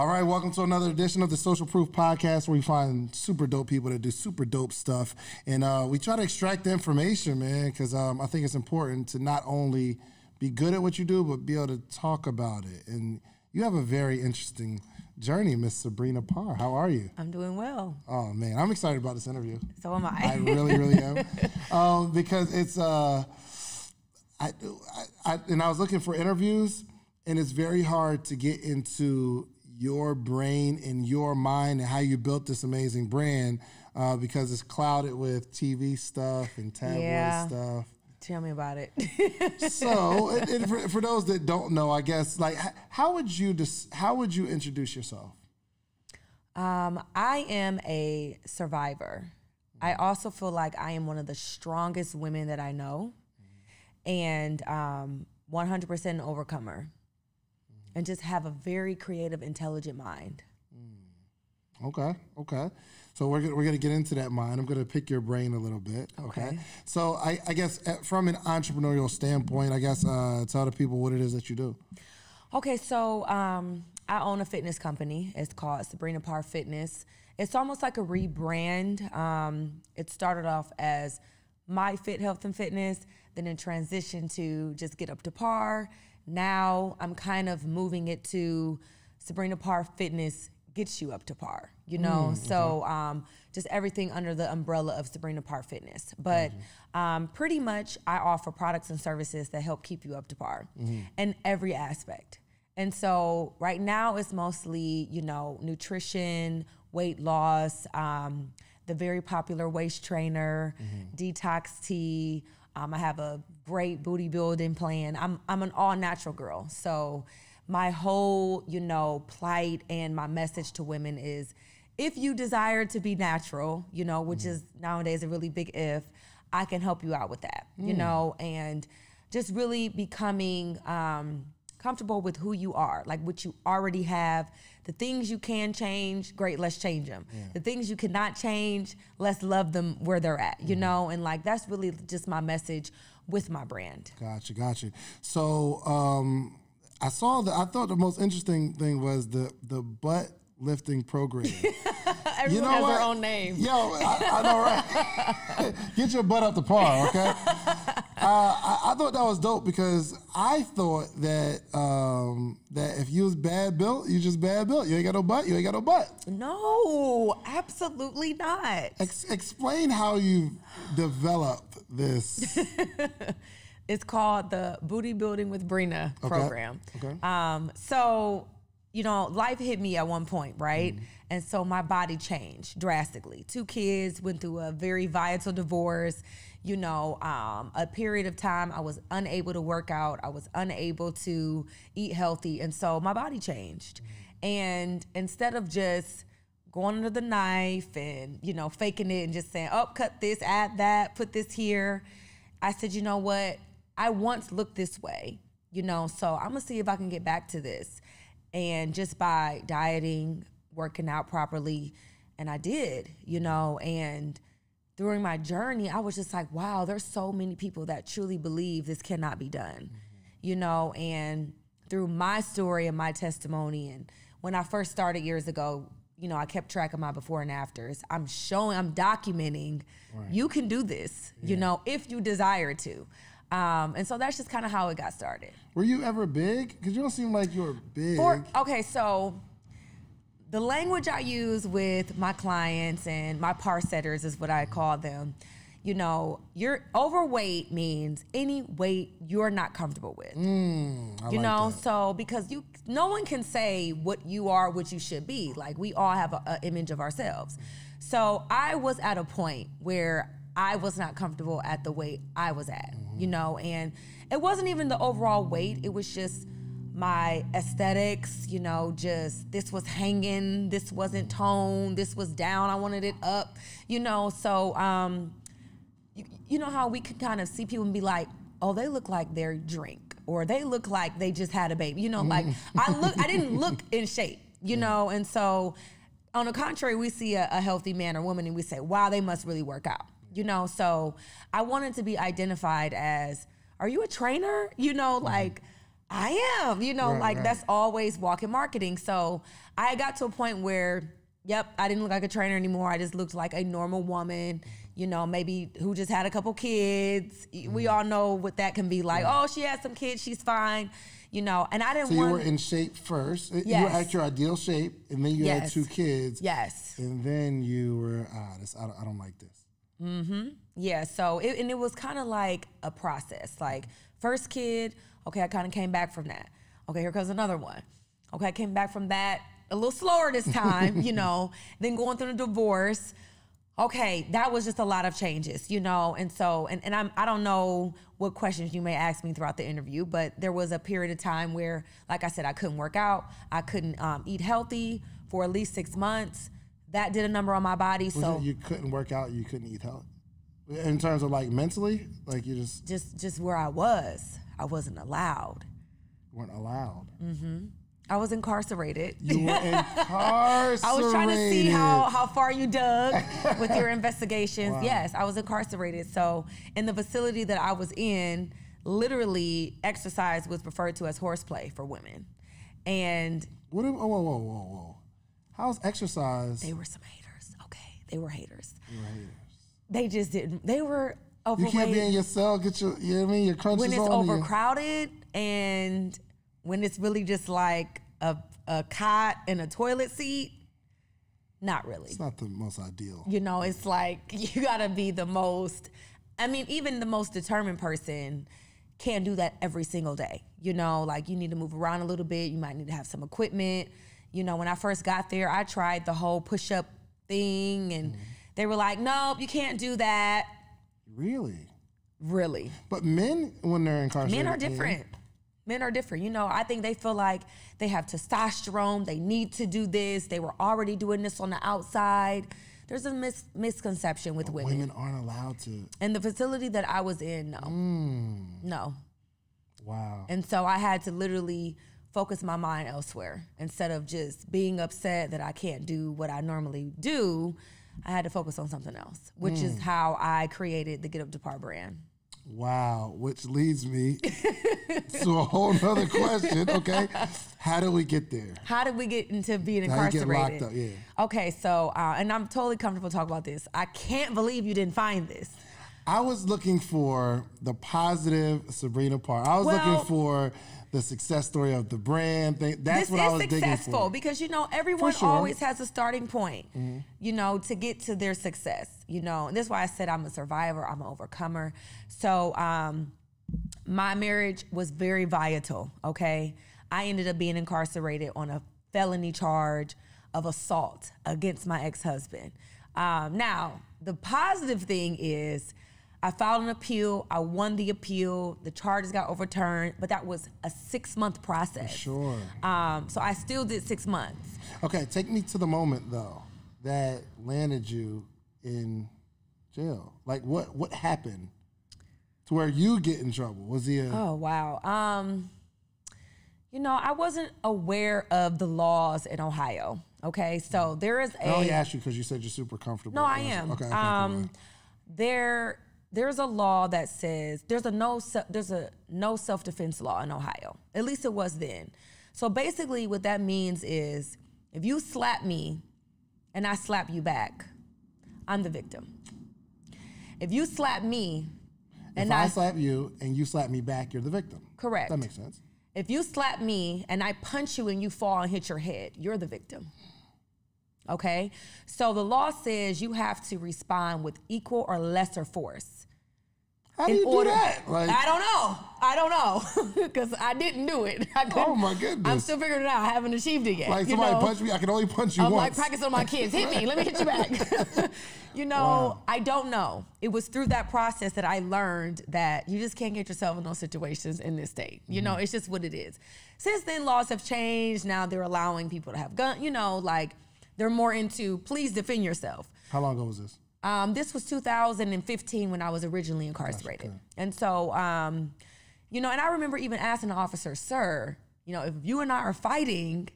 All right, welcome to another edition of the Social Proof Podcast, where we find super dope people that do super dope stuff. And we try to extract the information, man, because I think it's important to not only be good at what you do, but be able to talk about it. And you have a very interesting journey, Miss Sabrina Parr. How are you? I'm doing well. Oh, man, I'm excited about this interview. So am I. I really, really am. Because it's, I was looking for interviews, and it's very hard to get into your brain and your mind and how you built this amazing brand because it's clouded with TV stuff and tabloid stuff. Tell me about it. So, for those that don't know, I guess, like, how would you introduce yourself? I am a survivor. I also feel like I am one of the strongest women that I know, and 100% an overcomer. And just have a very creative, intelligent mind. Okay, okay. So we're going to get into that mind. I'm going to pick your brain a little bit. Okay. So I guess from an entrepreneurial standpoint, I guess tell the people what it is that you do. Okay, so I own a fitness company. It's called Sabrina Parr Fitness. It's almost like a rebrand. It started off as My Fit Health and Fitness, then it transitioned to just Get Up to Par. Now I'm kind of moving it to Sabrina Parr Fitness gets you up to par, you know? So just everything under the umbrella of Sabrina Parr Fitness. But pretty much I offer products and services that help keep you up to par in every aspect. And so right now it's mostly, you know, nutrition, weight loss, the very popular waist trainer, detox tea. I have a great booty building plan. I'm an all natural girl. So my whole, you know, plight and my message to women is if you desire to be natural, you know, which is nowadays a really big if, I can help you out with that, you know, and just really becoming comfortable with who you are, like what you already have, the things you can change, great, let's change them. The things you cannot change, let's love them where they're at, you know? And like, that's really just my message with my brand. Gotcha, gotcha. So I thought the most interesting thing was the butt lifting program. Everyone has their own name. Yo, I know, right? Get your butt up to par, okay? I thought that was dope because I thought that that if you was bad built, you just bad built. You ain't got no butt. You ain't got no butt. No, absolutely not. Explain how you developed this. It's called the Booty Building with Brina program. Okay. So, you know, life hit me at one point, right? And so my body changed drastically. 2 kids, went through a very vital divorce. You know, a period of time I was unable to work out. I was unable to eat healthy. And so my body changed. And instead of just going under the knife and, you know, faking it and just saying, oh, cut this, add that, put this here. I said, you know what? I once looked this way, you know, so I'm gonna see if I can get back to this. And just by dieting, working out properly, and I did, you know, and during my journey, I was just like, wow, there's so many people that truly believe this cannot be done, you know, and through my story and my testimony, and when I first started years ago, you know, I kept track of my before and afters. I'm documenting, you can do this, you know, if you desire to. And so that's just kind of how it got started. Were you ever big? Because you don't seem like you were big. Okay, so the language I use with my clients and my par setters is what I call them. You know, your overweight means any weight you're not comfortable with. You know, that. So because no one can say what you are, what you should be. Like we all have an image of ourselves. So I was at a point where I was not comfortable at the weight I was at, you know, and it wasn't even the overall weight. It was just my aesthetics, you know, just this was hanging, this wasn't toned, this was down, I wanted it up, you know. So you know how we could kind of see people and be like, oh, they look like they're drink, or they look like they just had a baby, you know, like I didn't look in shape, you know. And so on the contrary, we see a healthy man or woman and we say, wow, they must really work out, you know. So I wanted to be identified as, are you a trainer? You know, like I am, you know, right. That's always walking marketing. So I got to a point where, yep, I didn't look like a trainer anymore. I just looked like a normal woman, you know, maybe who just had a couple kids. We all know what that can be like. Right. Oh, she has some kids, she's fine. You know, and I didn't want... So you were in shape first. Yes. You were at your ideal shape, and then you had two kids. Yes. And then you were, I don't like this. Mm-hmm. Yeah, so, and it was kind of like a process. Like, first kid, okay, I kind of came back from that. Okay, here comes another one. Okay, I came back from that a little slower this time, you know. Then going through the divorce. Okay, that was just a lot of changes, you know, and so, and I don't know what questions you may ask me throughout the interview, but there was a period of time where, like I said, I couldn't work out, I couldn't eat healthy for at least 6 months. That did a number on my body, so. You couldn't work out, you couldn't eat healthy? In terms of like mentally, like you just. Just where I wasn't allowed. You weren't allowed? Mm-hmm. I was incarcerated. You were incarcerated. I was trying to see how far you dug with your investigations. Wow. Yes, I was incarcerated. So in the facility that I was in, literally exercise was referred to as horseplay for women. And what? Whoa, whoa, whoa, whoa, whoa! How's exercise? They were some haters. Okay, they were haters. They were haters. They just didn't. They were overweight. You can't be in your cell. Get your, you know what I mean? Your crunches on you. When it's overcrowded and. When it's really just like a cot and a toilet seat, not really. It's not the most ideal. You know, it's like you gotta be the most, I mean, even the most determined person can't do that every single day. You know, like you need to move around a little bit. You might need to have some equipment. You know, when I first got there, I tried the whole push-up thing and they were like, nope, you can't do that. Really? Really. But men, when they're incarcerated. Men are different. Men are different, you know. I think they feel like they have testosterone, they need to do this, they were already doing this on the outside. There's a misconception with women. Women aren't allowed to. And the facility that I was in, no. Mm. No. Wow. And so I had to literally focus my mind elsewhere. Instead of just being upset that I can't do what I normally do, I had to focus on something else, which is how I created the Get Up Depart brand. Wow, which leads me to a whole nother question, okay? How did we get there? How did we get into being incarcerated? How did we get locked up, yeah. Okay, so, and I'm totally comfortable talking about this. I can't believe you didn't find this. I was looking for the positive Sabrina Parr. I was looking for the success story of the brand. That's what I was digging for. This is successful because, you know, everyone always has a starting point, you know, to get to their success, you know. And this is why I said I'm a survivor, I'm an overcomer. So my marriage was very volatile, okay? I ended up being incarcerated on a felony charge of assault against my ex-husband. Now, the positive thing is, I filed an appeal, I won the appeal, the charges got overturned, but that was a 6-month process. For sure. So I still did 6 months. Okay, take me to the moment though, that landed you in jail. Like what happened to where you get in trouble? Was he a- Oh, wow. You know, I wasn't aware of the laws in Ohio, okay? So there is a- I only asked you because you said you're super comfortable. No, I am. Okay, There's a law that says there's a no self-defense law in Ohio. At least it was then. So basically what that means is if you slap me and I slap you back, I'm the victim. If you slap me and I slap you and you slap me back, you're the victim. Correct. That makes sense. If you slap me and I punch you and you fall and hit your head, you're the victim. Okay, so the law says you have to respond with equal or lesser force. How do you do that? Like, I don't know, because I didn't do it. Oh my goodness! I'm still figuring it out. I haven't achieved it yet. Like somebody punched me, I can only punch you once. I'm like practicing on my kids. Hit me, let me hit you back. You know, wow. I don't know. It was through that process that I learned that you just can't get yourself in those situations in this state. You know, it's just what it is. Since then, laws have changed. Now they're allowing people to have guns. You know, like. They're more into, please defend yourself. How long ago was this? This was 2015 when I was originally incarcerated. Gosh, okay. And so, you know, and I remember even asking the officer, sir, you know, if you and I are fighting,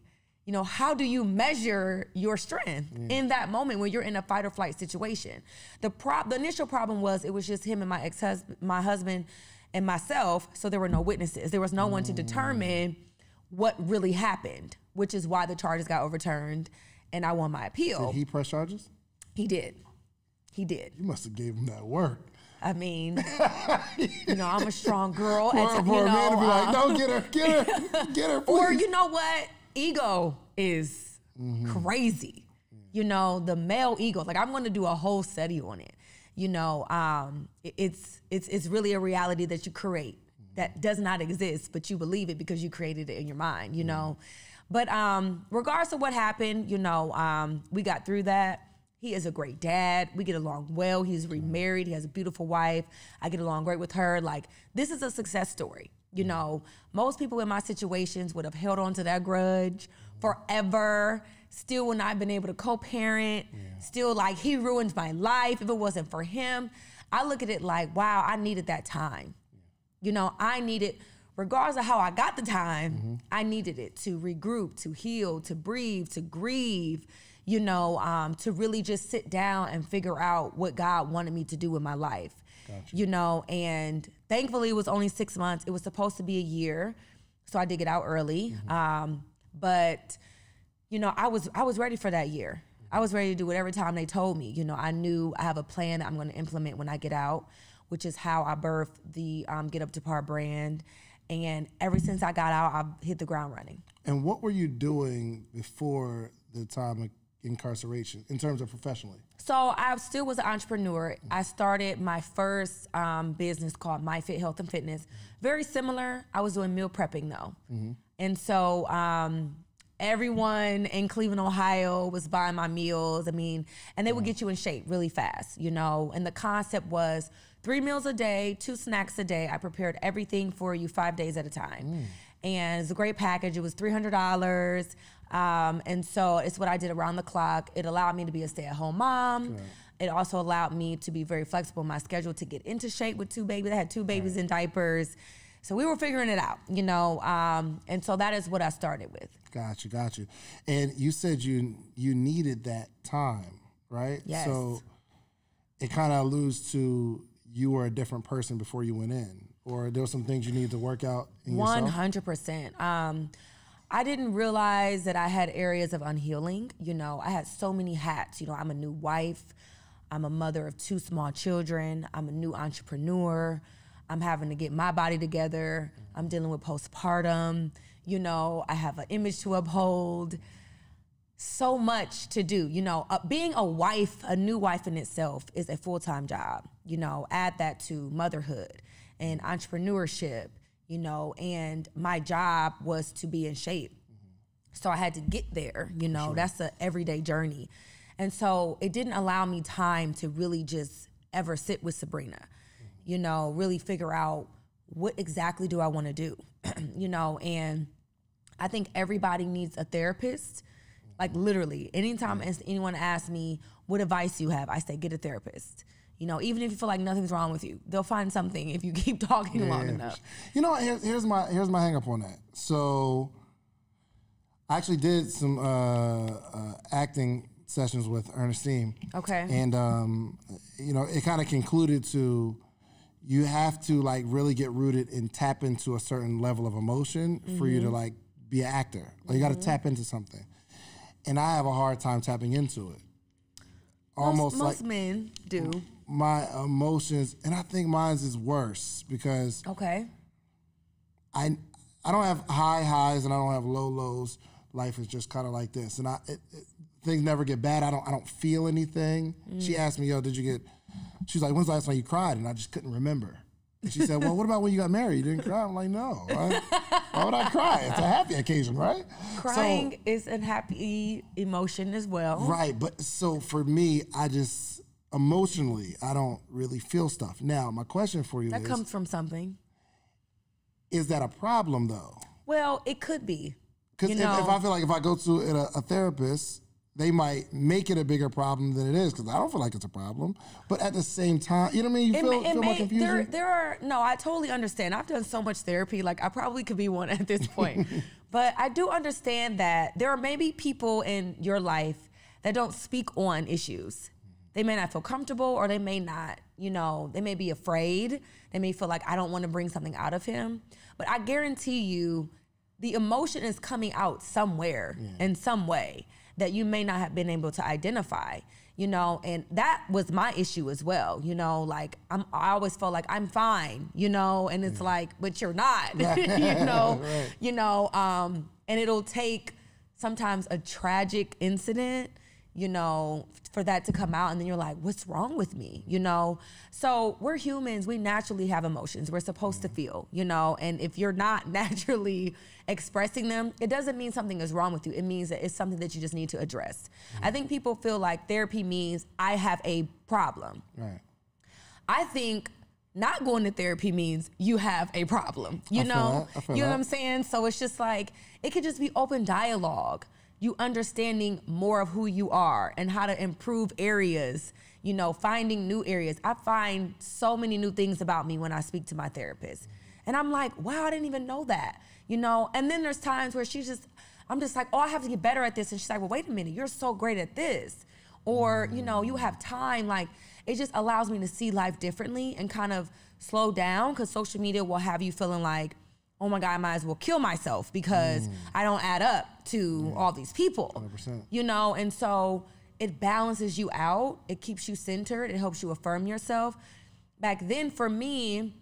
you know, how do you measure your strength in that moment when you're in a fight or flight situation? The initial problem was it was just him and my husband, and myself, so there were no witnesses. There was no one to determine what really happened, which is why the charges got overturned, and I won my appeal. Did he press charges? He did. He did. You must have gave him that work. I mean, you know, I'm a strong girl. For a man to be like, no, get her, please. Or you know what? Ego is crazy. You know, the male ego. Like, I'm going to do a whole study on it. You know, it's really a reality that you create that does not exist, but you believe it because you created it in your mind, you know. But regardless of what happened, you know, we got through that. He is a great dad. We get along well. He's remarried. He has a beautiful wife. I get along great with her. Like, this is a success story. You know, most people in my situations would have held on to that grudge forever, still would not have been able to co-parent, still like, he ruined my life. If it wasn't for him, I look at it like, wow, I needed that time. You know, I needed, regardless of how I got the time, I needed it to regroup, to heal, to breathe, to grieve, you know, to really just sit down and figure out what God wanted me to do in my life, you know, and thankfully it was only 6 months. It was supposed to be a year, so I did get out early. But, you know, I was ready for that year. I was ready to do whatever time they told me. You know, I knew I have a plan that I'm going to implement when I get out, which is how I birthed the Get Up to Par brand. And ever since I got out, I've hit the ground running. And what were you doing before the time of incarceration in terms of professionally? So I still was an entrepreneur. I started my first business called My Fit Health and Fitness. Very similar. I was doing meal prepping though. And so everyone in Cleveland, Ohio was buying my meals. I mean, and they would get you in shape really fast, you know? And the concept was 3 meals a day, 2 snacks a day. I prepared everything for you 5 days at a time. And it's a great package. It was $300. And so it's what I did around the clock. It allowed me to be a stay-at-home mom. It also allowed me to be very flexible in my schedule, to get into shape with 2 babies. I had 2 babies in diapers. So we were figuring it out, you know. And so that is what I started with. Gotcha, gotcha. And you said you needed that time, right? Yes. So it kind of alludes to you were a different person before you went in, or there were some things you needed to work out in yourself? 100%. I didn't realize that I had areas of unhealing. You know, I had so many hats. You know, I'm a new wife. I'm a mother of 2 small children. I'm a new entrepreneur. I'm having to get my body together. I'm dealing with postpartum. You know, I have an image to uphold. So much to do. You know, being a wife, a new wife in itself is a full-time job. You know, add that to motherhood and entrepreneurship, you know, and my job was to be in shape. So I had to get there, you know, that's an everyday journey. And so it didn't allow me time to really just ever sit with Sabrina, you know, really figure out what exactly do I want to do, you know, and I think everybody needs a therapist. Like literally, anytime anyone asks me what advice you have, I say, get a therapist. You know, even if you feel like nothing's wrong with you, they'll find something if you keep talking long enough. You know, here's my hang up on that. So I actually did some acting sessions with Ernestine. Okay. And, you know, it kind of concluded to you have to like really get rooted and tap into a certain level of emotion for you to like be an actor. Like, you got to tap into something. And I have a hard time tapping into it. Most like men do. My emotions, and I think mine's is worse because I don't have high highs and I don't have low lows. Life is just kind of like this, and things never get bad. I don't feel anything. She asked me, "Yo, did you get?" She's like, "When's the last time you cried?" And I just couldn't remember. And she said, "Well, what about when you got married? You didn't cry?" I'm like, "No. Why would I cry? It's a happy occasion, right?" Crying is a happy emotion as well. Right, but so for me, I just emotionally, I don't really feel stuff. Now, my question for you is... That comes from something. Is that a problem, though? Well, it could be. Because if I feel like if I go to a therapist, they might make it a bigger problem than it is, because I don't feel like it's a problem. But at the same time, you know what I mean? You feel more confusion? No, I totally understand. I've done so much therapy. Like, I probably could be one at this point. But I do understand that there are maybe people in your life that don't speak on issues. They may not feel comfortable, or they may not you know, they may be afraid. They may feel like, I don't want to bring something out of him. But I guarantee you, the emotion is coming out somewhere, in some way, that you may not have been able to identify, you know? And that was my issue as well, you know? Like, I always felt like I'm fine, you know? And it's like, but you're not, you know? You know, and it'll take sometimes a tragic incident, you know, for that to come out, and then you're like, what's wrong with me, you know? So we're humans, we naturally have emotions, we're supposed to feel, you know, and if you're not naturally expressing them, it doesn't mean something is wrong with you, it means that it's something that you just need to address. I think people feel like therapy means I have a problem. I think not going to therapy means you have a problem, you know? You know what I'm saying? So it's just like, it could just be open dialogue. You understanding more of who you are and how to improve areas, you know, finding new areas. I find so many new things about me when I speak to my therapist. And I'm like, wow, I didn't even know that, you know? And then there's times where she's just, I'm just like, oh, I have to get better at this. And she's like, well, wait a minute, you're so great at this. Or, you know, you have time. Like, it just allows me to see life differently and kind of slow down, because social media will have you feeling like, oh my God, I might as well kill myself because I don't add up to all these people, 100%. You know? And so it balances you out. It keeps you centered. It helps you affirm yourself. Back then for me,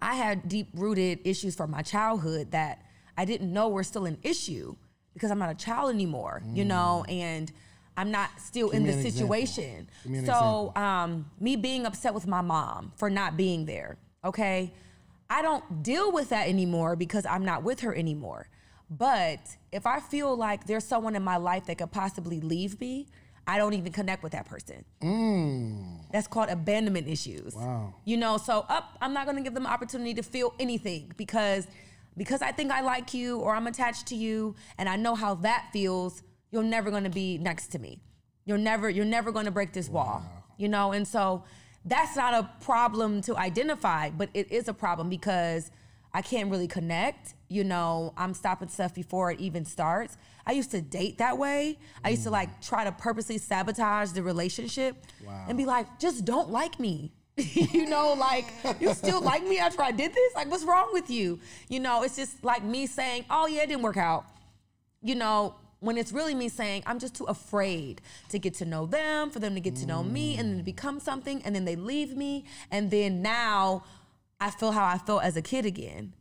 I had deep rooted issues from my childhood that I didn't know were still an issue because I'm not a child anymore, you know? And I'm not still in the situation. So me being upset with my mom for not being there, okay? I don't deal with that anymore because I'm not with her anymore. But if I feel like there's someone in my life that could possibly leave me, I don't even connect with that person. That's called abandonment issues. You know, so I'm not gonna give them opportunity to feel anything because I think I like you or I'm attached to you and I know how that feels, you're never gonna be next to me. You're never gonna break this wall, you know? And so, that's not a problem to identify, but it is a problem because I can't really connect. You know, I'm stopping stuff before it even starts. I used to date that way. I used to like try to purposely sabotage the relationship and be like, just don't like me. You know, like, you still like me after I did this? Like, what's wrong with you? You know, it's just like me saying, oh yeah, it didn't work out. You know, when it's really me saying, I'm just too afraid to get to know them, for them to get to know me, and then to become something, and then they leave me, and then now I feel how I felt as a kid again.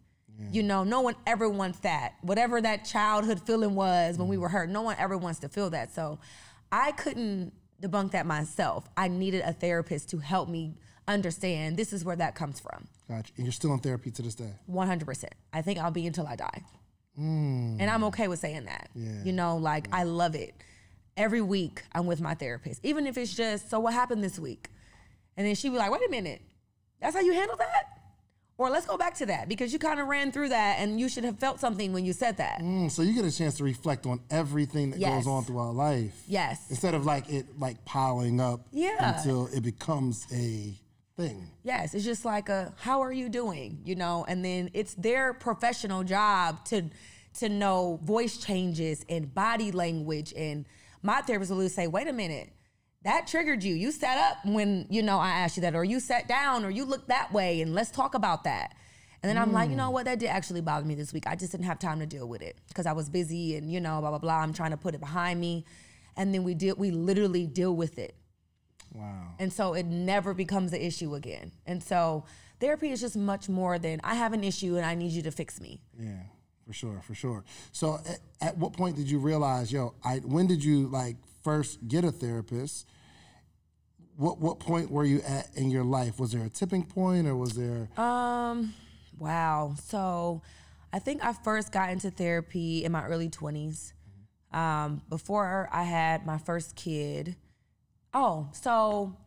You know, no one ever wants that. Whatever that childhood feeling was when we were hurt, no one ever wants to feel that. So I couldn't debunk that myself. I needed a therapist to help me understand this is where that comes from. Gotcha. And you're still in therapy to this day? 100%. I think I'll be until I die. And I'm okay with saying that. You know, like, I love it. Every week I'm with my therapist, even if it's just, so what happened this week? And then she be like, wait a minute, that's how you handle that? Or let's go back to that because you kind of ran through that and you should have felt something when you said that. So you get a chance to reflect on everything that goes on throughout life. Instead of like it like piling up until it becomes a thing. It's just like a, how are you doing, you know? And then it's their professional job to know voice changes and body language. And my therapist will say, wait a minute, that triggered you. You sat up when, you know, I asked you that, or you sat down, or you looked that way, and let's talk about that. And then I'm like, you know what, that did actually bother me this week. I just didn't have time to deal with it because I was busy and, you know, blah, blah, blah. I'm trying to put it behind me. And then we literally deal with it. And so it never becomes an issue again. And so therapy is just much more than I have an issue and I need you to fix me. Yeah, for sure, for sure. So at what point did you realize, yo, when did you like first get a therapist? What point were you at in your life? Was there a tipping point or was there? Wow, so I think I first got into therapy in my early 20s. Before I had my first kid. So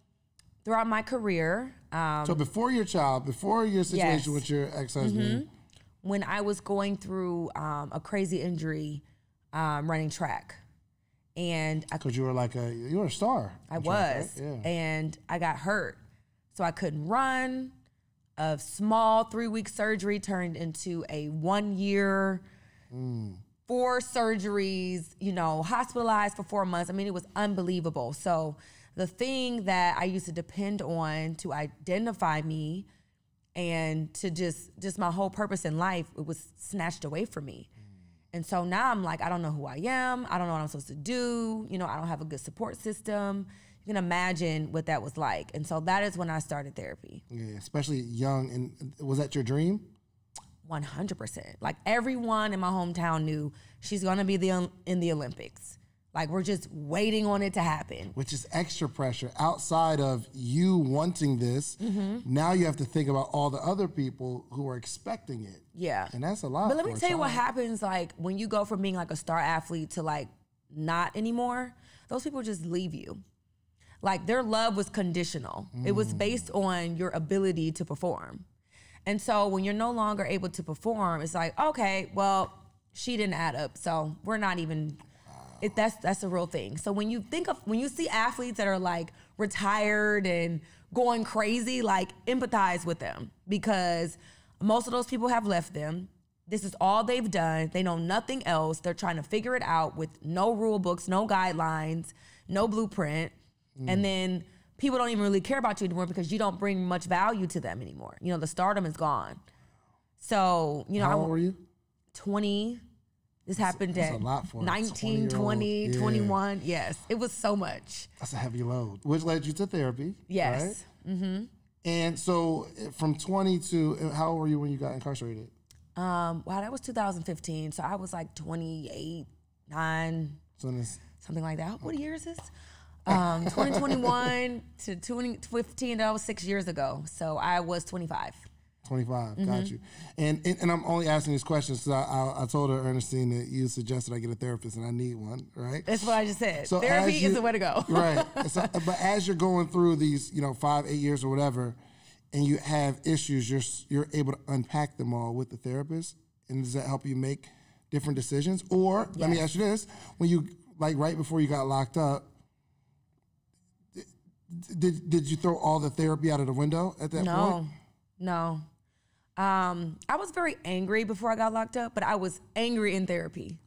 throughout my career. So before your child, before your situation with your ex-husband. When I was going through a crazy injury running track. And because you were like you were a star. I was, track, right? And I got hurt. So I couldn't run. A small 3-week surgery turned into a 1-year 4 surgeries, you know, hospitalized for 4 months. I mean, it was unbelievable. So the thing that I used to depend on to identify me and to just my whole purpose in life, it was snatched away from me. And so now I'm like, I don't know who I am. I don't know what I'm supposed to do. You know, I don't have a good support system. You can imagine what that was like. And so that is when I started therapy. Yeah, especially young. And was that your dream? 100%. Like everyone in my hometown knew she's going to be in the Olympics. Like we're just waiting on it to happen. Which is extra pressure. Outside of you wanting this, now you have to think about all the other people who are expecting it. Yeah. And that's a lot. But let me tell you what happens like when you go from being like a star athlete to like not anymore, those people just leave you. Like their love was conditional. It was based on your ability to perform. And so when you're no longer able to perform, it's like, okay, well, she didn't add up. So we're not even... That's a real thing. So when you think of, when you see athletes that are like retired and going crazy, like empathize with them because most of those people have left them. This is all they've done. They know nothing else. They're trying to figure it out with no rule books, no guidelines, no blueprint. And then people don't even really care about you anymore because you don't bring much value to them anymore. You know, the stardom is gone. So, you know, how old were you? 20. This happened at 19, 20, 21. Yes, it was so much. That's a heavy load, which led you to therapy. Yes. Right? And so from 20 to, how old were you when you got incarcerated? Wow, that was 2015. So I was like 28, 9, so something like that. What year is this? 2021 to 2015, that was 6 years ago. So I was 25. 25, got you. And I'm only asking these questions because I told her, Ernestine, that you suggested I get a therapist and I need one, right? That's what I just said. So therapy is the way to go. Right. So, but as you're going through these, you know, 5, 8 years or whatever, and you have issues, you're able to unpack them all with the therapist. And does that help you make different decisions? Or let me ask you this, when you, like right before you got locked up, did you throw all the therapy out of the window at that point? No. I was very angry before I got locked up, but I was angry in therapy.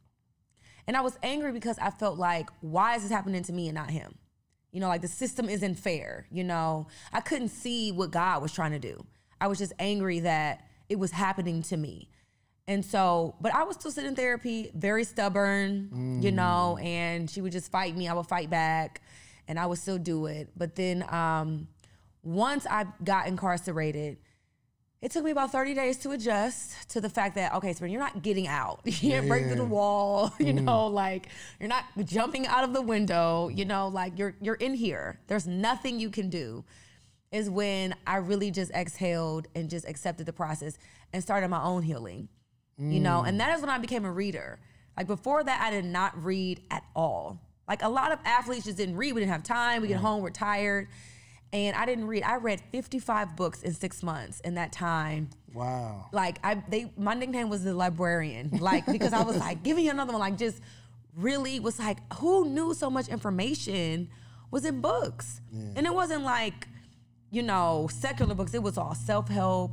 And I was angry because I felt like, why is this happening to me and not him? You know, like the system isn't fair, you know? I couldn't see what God was trying to do. I was just angry that it was happening to me. And so, but I was still sitting in therapy, very stubborn, you know, and she would just fight me. I would fight back and I would still do it. But then once I got incarcerated, it took me about 30 days to adjust to the fact that, okay, Sabrina, you're not getting out. You can't break through the wall, you know, like you're not jumping out of the window, you know, like you're in here. There's nothing you can do. Is when I really just exhaled and just accepted the process and started my own healing, you know, and that is when I became a reader. Like before that, I did not read at all. Like a lot of athletes just didn't read. We didn't have time. We get home, we're tired. And I didn't read. I read 55 books in 6 months in that time. Wow. Like, my nickname was the librarian. Like, because I was like, give me another one. Like, just really was like, who knew so much information was in books? Yeah. And it wasn't like, you know, secular books. It was all self-help,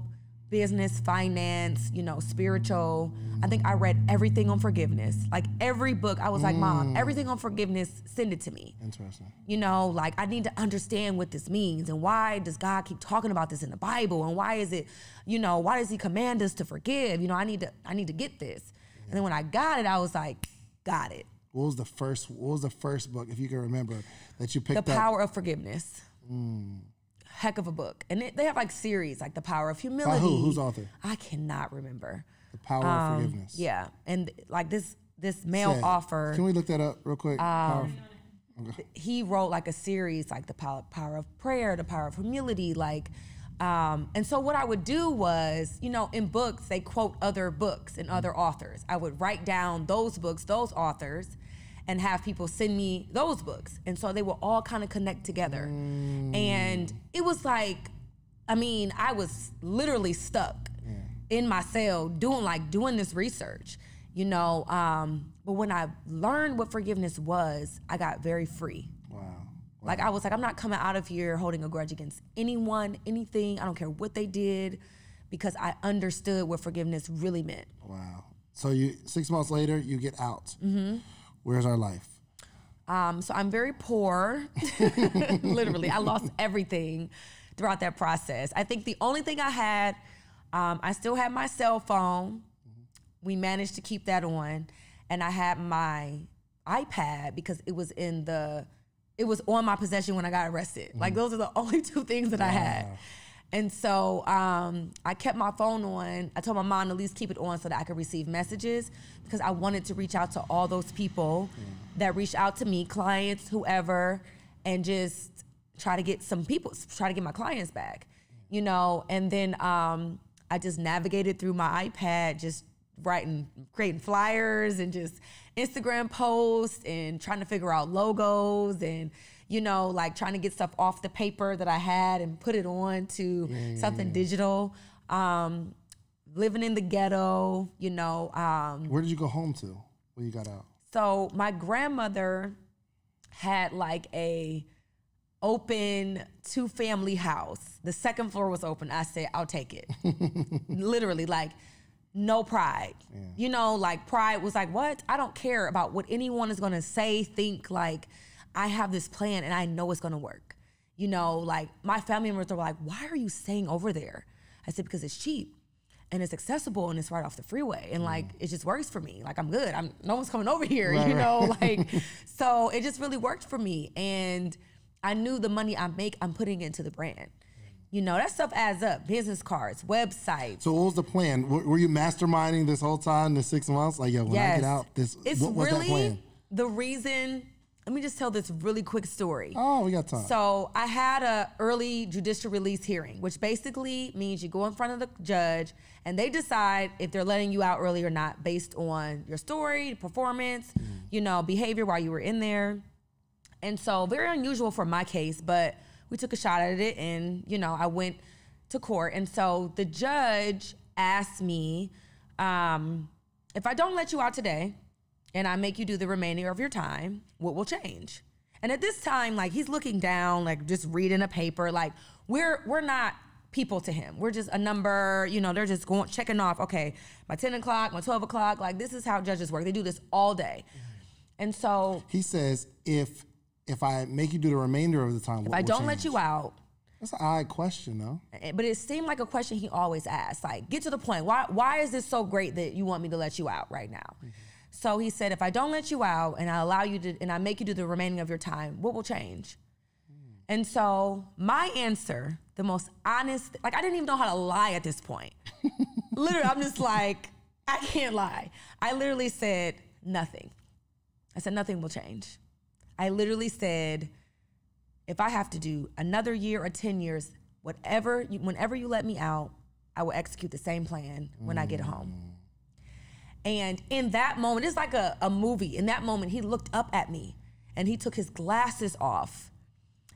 business, finance, you know, spiritual. I think I read everything on forgiveness. Like every book, I was like, Mom, everything on forgiveness, send it to me. Interesting. You know, like I need to understand what this means and why does God keep talking about this in the Bible and why is it, you know, why does he command us to forgive? You know, I need to get this. Yeah. And then when I got it, I was like, got it. What was the first book, if you can remember, that you picked up? The Power of Forgiveness. Heck of a book. And they have like series, like The Power of Humility. By who? Who's the author? I cannot remember. The Power of Forgiveness. Yeah. And like this male author. Can we look that up real quick? He wrote like a series, like The Power of Prayer, The Power of Humility. Like, and so what I would do was, you know, in books, they quote other books and other authors. I would write down those books, those authors, and have people send me those books. And so they will all kind of connect together. And it was like, I mean, I was literally stuck in my cell doing this research, you know? But when I learned what forgiveness was, I got very free. Wow. Like I was like, I'm not coming out of here holding a grudge against anyone, anything. I don't care what they did because I understood what forgiveness really meant. Wow. So 6 months later, you get out. Where's our life? So I'm very poor, literally. I lost everything throughout that process. I think the only thing I had, I still had my cell phone. We managed to keep that on. And I had my iPad because it was in the, it was on my possession when I got arrested. Like those are the only two things that I had. And so I kept my phone on. I told my mom to at least keep it on so that I could receive messages because I wanted to reach out to all those people that reached out to me, clients, whoever, and just try to get some people, try to get my clients back, you know? And then I just navigated through my iPad, just writing, creating flyers and just Instagram posts and trying to figure out logos and, you know, like trying to get stuff off the paper that I had and put it on to something digital. Living in the ghetto, you know. Where did you go home to when you got out? So my grandmother had like a open 2-family house. The second floor was open. I said, I'll take it. Literally, like no pride. You know, like pride was like, what? I don't care about what anyone is gonna say, think, like, I have this plan and I know it's gonna work. You know, like my family members were like, why are you staying over there? I said, because it's cheap and it's accessible and it's right off the freeway. And like, it just works for me. Like I'm good, no one's coming over here, you know? Like, so it just really worked for me. And I knew the money I make, I'm putting into the brand. You know, that stuff adds up. Business cards, websites. So what was the plan? Were you masterminding this whole time, the 6 months? Like, yo, when I get out, what was that plan? The reason. Let me just tell this really quick story. Oh, we got time. So I had an early judicial release hearing, which basically means you go in front of the judge and they decide if they're letting you out early or not based on your story, performance, you know, behavior while you were in there. And so very unusual for my case, but we took a shot at it and, you know, I went to court. And so the judge asked me, if I don't let you out today, and I make you do the remainder of your time, what will change? And at this time, like he's looking down, like just reading a paper, like we're not people to him. We're just a number, you know, they're just going, checking off, okay, my 10 o'clock, my 12 o'clock, like this is how judges work. They do this all day. And so. He says, if I make you do the remainder of the time, what will change? If I don't let you out. That's an odd question though. But it seemed like a question he always asked, like get to the point. Why is this so great that you want me to let you out right now? So he said, if I don't let you out and I allow you to, and I make you do the remaining of your time, what will change? And so my answer, the most honest, like I didn't even know how to lie at this point. Literally, I'm just like, I can't lie. I literally said nothing. I said, nothing will change. I literally said, if I have to do another year or 10 years, whenever you let me out, I will execute the same plan when I get home. And in that moment, it's like a movie. In that moment, he looked up at me and he took his glasses off.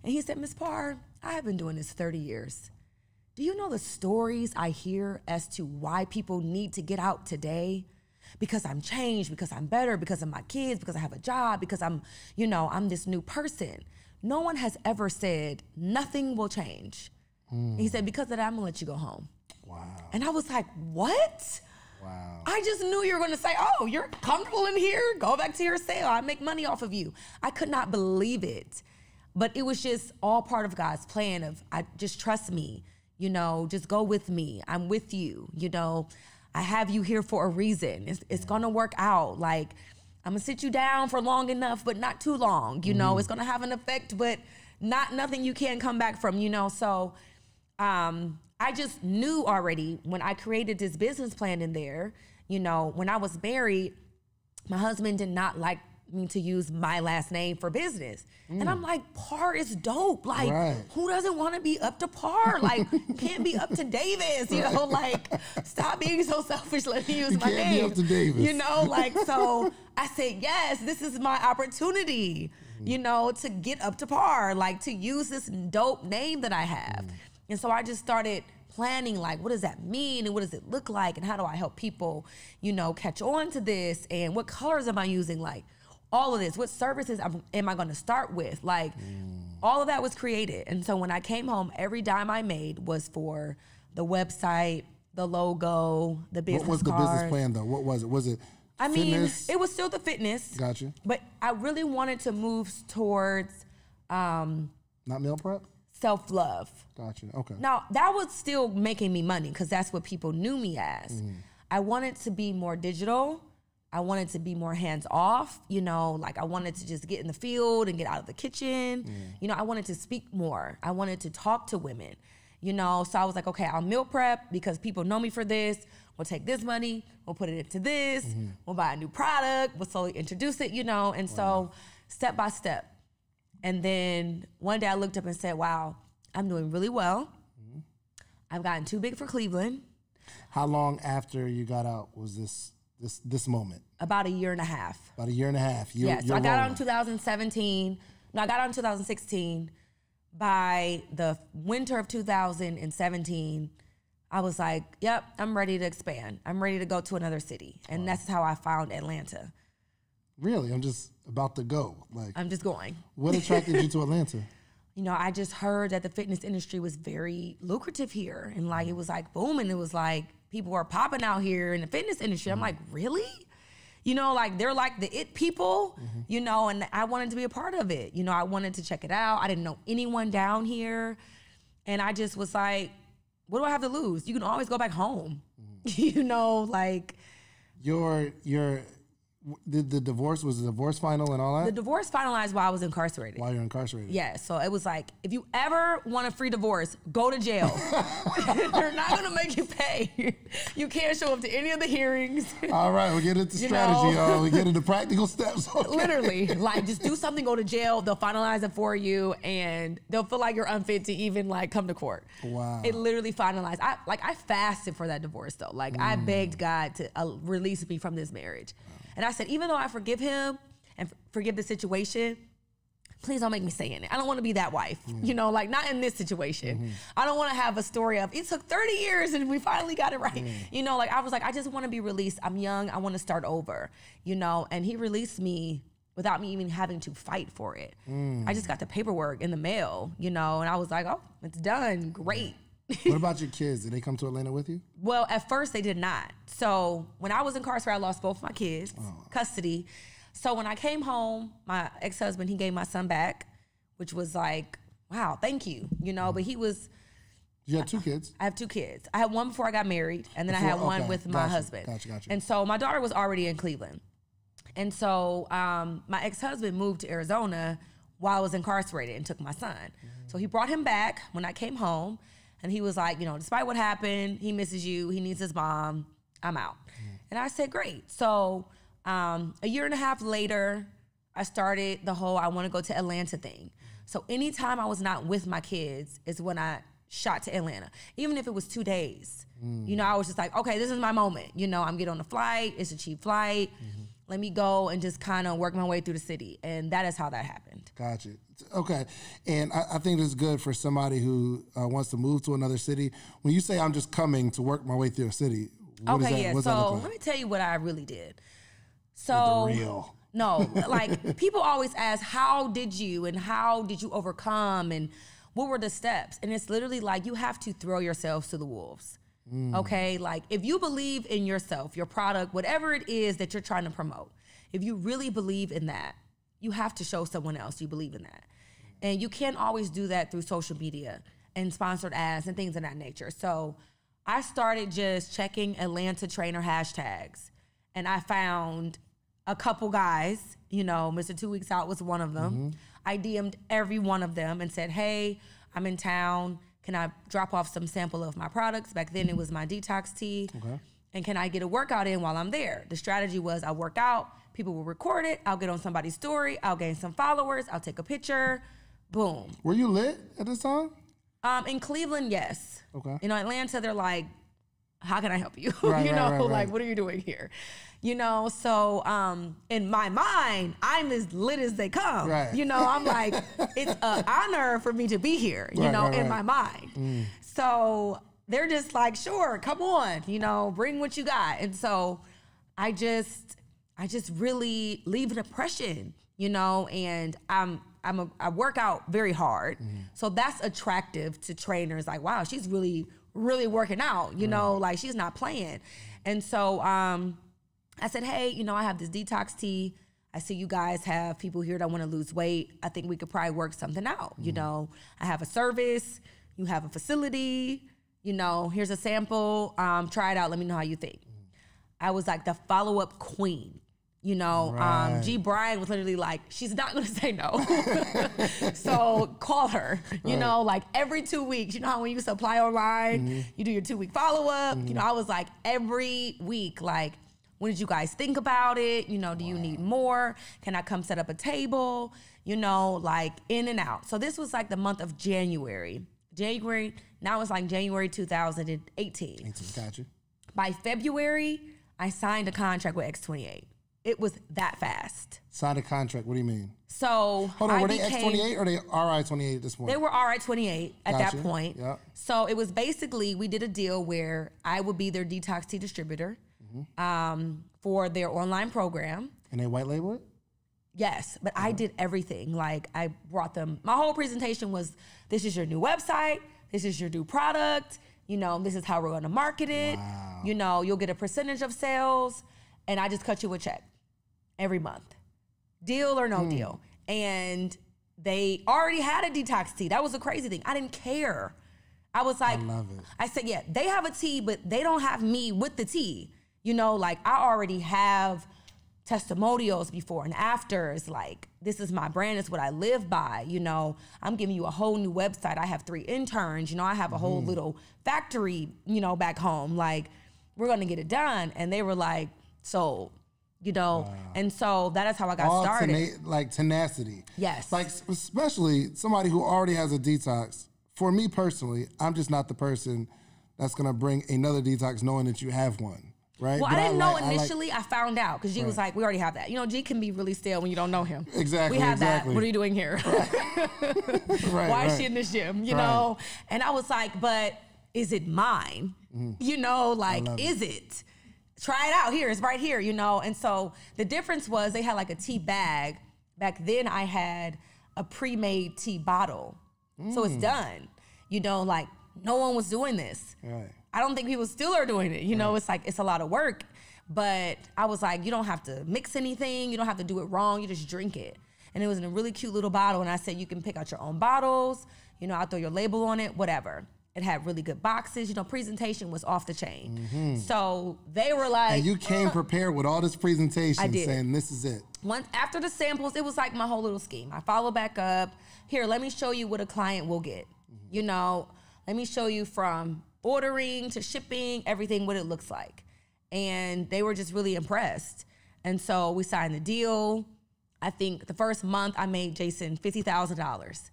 And he said, Ms. Parr, I have been doing this 30 years. Do you know the stories I hear as to why people need to get out today? Because I'm changed, because I'm better, because of my kids, because I have a job, because I'm, you know, I'm this new person. No one has ever said, nothing will change. And he said, because of that, I'm gonna let you go home. Wow. And I was like, what? Wow. I just knew you were going to say, oh, you're comfortable in here. Go back to your cell. I make money off of you. I could not believe it. But it was just all part of God's plan of just trust me, you know, just go with me. I'm with you. You know, I have you here for a reason. It's going to work out. Like I'm going to sit you down for long enough, but not too long. You know, it's going to have an effect, but nothing you can't come back from, you know. So I just knew already when I created this business plan in there, you know, when I was married, my husband did not like me to use my last name for business. And I'm like, Parr is dope. Like, who doesn't want to be up to Parr? Like, can't be up to Davis, you know, like, stop being so selfish, let me use my name. Be up to Davis. You know, like, so I said, yes, this is my opportunity, you know, to get up to Parr, like to use this dope name that I have. And so I just started planning, like, what does that mean? And what does it look like? And how do I help people, you know, catch on to this? And what colors am I using? Like, all of this. What services am I going to start with? Like, all of that was created. And so when I came home, every dime I made was for the website, the logo, the business card. What was the business plan, though? What was it? I mean, fitness. It was still the fitness. Gotcha. But I really wanted to move towards... not meal prep? Self-love. Gotcha, okay. Now, that was still making me money because that's what people knew me as. Mm. I wanted to be more digital. I wanted to be more hands-off, you know, like I wanted to just get in the field and get out of the kitchen. Mm. You know, I wanted to speak more. I wanted to talk to women, you know. So I was like, okay, I'll meal prep because people know me for this. We'll take this money, we'll put it into this, mm-hmm. we'll buy a new product, we'll slowly introduce it, you know. And wow. So step by step. And then one day I looked up and said, wow, I'm doing really well. Mm-hmm. I've gotten too big for Cleveland. How long after you got out was this moment? About a year and a half. About a year and a half. Yeah, so I got out in 2017. No, I got out in 2016. By the winter of 2017, I was like, yep, I'm ready to expand. I'm ready to go to another city. And wow. That's how I found Atlanta. Really? I'm just about to go. Like I'm just going. What attracted you to Atlanta? You know, I just heard that the fitness industry was very lucrative here. And like, it was like booming. It was like people were popping out here in the fitness industry. Mm. I'm like, really? You know, like they're like the it people, mm-hmm. you know, and I wanted to be a part of it. You know, I wanted to check it out. I didn't know anyone down here. And I just was like, what do I have to lose? You can always go back home. Mm-hmm. You know, like. Your the divorce, was the divorce final and all that? The divorce finalized while I was incarcerated. While you're incarcerated. Yeah, so it was like, if you ever want a free divorce, go to jail. They're not gonna make you pay. You can't show up to any of the hearings. All right, we'll get into strategy, y'all. We get into practical steps. Okay. Literally, like just do something, go to jail, they'll finalize it for you and they'll feel like you're unfit to even like come to court. Wow. It literally finalized. I fasted for that divorce though. Like I begged God to release me from this marriage. Wow. And I said, even though I forgive him and forgive the situation, please don't make me stay in it. I don't want to be that wife, mm-hmm. you know, like not in this situation. Mm-hmm. I don't want to have a story of it took 30 years and we finally got it right. Mm-hmm. You know, like I was like, I just want to be released. I'm young. I want to start over, you know, and he released me without me even having to fight for it. Mm-hmm. I just got the paperwork in the mail, you know, and I was like, oh, it's done. Great. What about your kids? Did they come to Atlanta with you? Well, at first they did not. So when I was incarcerated, I lost both my kids, custody. So when I came home, my ex-husband, he gave my son back, which was like, wow, thank you. You know, but he was. You have two kids? I have two kids. I had one before I got married, and then I had one with my husband. Gotcha. And so my daughter was already in Cleveland. And so my ex-husband moved to Arizona while I was incarcerated and took my son. Mm-hmm. So he brought him back when I came home. And he was like, you know, despite what happened, he misses you, he needs his mom, I'm out. Mm. And I said, great. So a year and a half later, I started the whole I want to go to Atlanta thing. So anytime I was not with my kids is when I shot to Atlanta. Even if it was 2 days, you know, I was just like, okay, this is my moment. You know, I'm getting on the flight, it's a cheap flight. Mm-hmm. Let me go and just kind of work my way through the city. And that is how that happened. Gotcha. Okay. And I think this is good for somebody who wants to move to another city. When you say I'm just coming to work my way through a city, what okay, yeah. So let me tell you what I really did. So the real. No, like people always ask, how did you and how did you overcome and what were the steps? And it's literally like you have to throw yourselves to the wolves. Mm. Okay, like if you believe in yourself, your product, whatever it is that you're trying to promote, if you really believe in that, you have to show someone else you believe in that. And you can't always do that through social media and sponsored ads and things of that nature. So I started just checking Atlanta trainer hashtags and I found a couple guys, you know, Mr. 2 Weeks Out was one of them. Mm-hmm. I DM'd every one of them and said, hey, I'm in town. Can I drop off some sample of my products? Back then it was my detox tea. Okay. And can I get a workout in while I'm there? The strategy was I work out, people will record it, I'll get on somebody's story, I'll gain some followers, I'll take a picture, boom. Were you lit at this time? In Cleveland, yes. Okay. In Atlanta, they're like, how can I help you? Right, you know, right. Like, what are you doing here? You know, so in my mind, I'm as lit as they come. Right. You know, I'm like, it's an honor for me to be here, you know, in my mind. Mm. So they're just like, sure, come on, you know, bring what you got. And so I just really leave an impression, you know, and I work out very hard. Mm. So that's attractive to trainers. Like, wow, she's really working out, you know, like she's not playing. And so I said, hey, you know, I have this detox tea. I see you guys have people here that want to lose weight. I think we could probably work something out. Mm-hmm. You know, I have a service. You have a facility. You know, here's a sample. Try it out. Let me know how you think. Mm-hmm. I was like the follow-up queen. You know, right. G. Bryan was literally like, she's not going to say no. So call her, you right. know, like every 2 weeks. You know how when you supply online, mm-hmm. you do your 2-week follow-up. Mm-hmm. You know, I was like every week, like, what did you guys think about it? You know, do wow. you need more? Can I come set up a table? You know, like in and out. So this was like the month of January. Now it's like January 2018. 18, gotcha. By February, I signed a contract with X28. It was that fast. Signed a contract. What do you mean? So hold on, were they X28 or they RI28 at this point? They were RI28 at gotcha. That point. Yep. So it was basically we did a deal where I would be their detox tea distributor mm-hmm. For their online program. And they white label it? Yes, but mm-hmm. I did everything. Like I brought them. My whole presentation was: this is your new website. This is your new product. You know, this is how we're going to market it. Wow. You know, you'll get a percentage of sales, and I just cut you a check. Every month, deal or no deal. And they already had a detox tea. That was a crazy thing. I didn't care. I was like, I love it. I said, yeah, they have a tea, but they don't have me with the tea. You know, like I already have testimonials before and afters. Like this is my brand. It's what I live by. You know, I'm giving you a whole new website. I have 3 interns. You know, I have a whole little factory, you know, back home. Like we're going to get it done. And they were like, sold. You know, wow. and so that is how I got started. Like tenacity. Yes. Like especially somebody who already has a detox. For me personally, I'm just not the person that's going to bring another detox knowing that you have one, right? Well, but I didn't know initially. I found out because G right. was like, we already have that. You know, G can be really stale when you don't know him. Exactly. We have exactly. that. What are you doing here? Right. right, why is she in this gym? You right. know? And I was like, but is it mine? You know, like, is it? Try it out here, it's right here, you know? And so the difference was they had like a tea bag. Back then I had a pre-made tea bottle. So it's done, you know, like no one was doing this. Right. I don't think people still are doing it. You know, it's like, it's a lot of work, but I was like, you don't have to mix anything. You don't have to do it wrong. You just drink it. And it was in a really cute little bottle. And I said, you can pick out your own bottles. You know, I'll throw your label on it, whatever. It had really good boxes. You know, presentation was off the chain. So they were like... And you came prepared with all this presentation. I did. Saying this is it. Once, after the samples, it was like my whole little scheme. I follow back up. Here, let me show you what a client will get. You know, let me show you from ordering to shipping, everything, what it looks like. And they were just really impressed. And so we signed the deal. I think the first month I made Jason $50,000.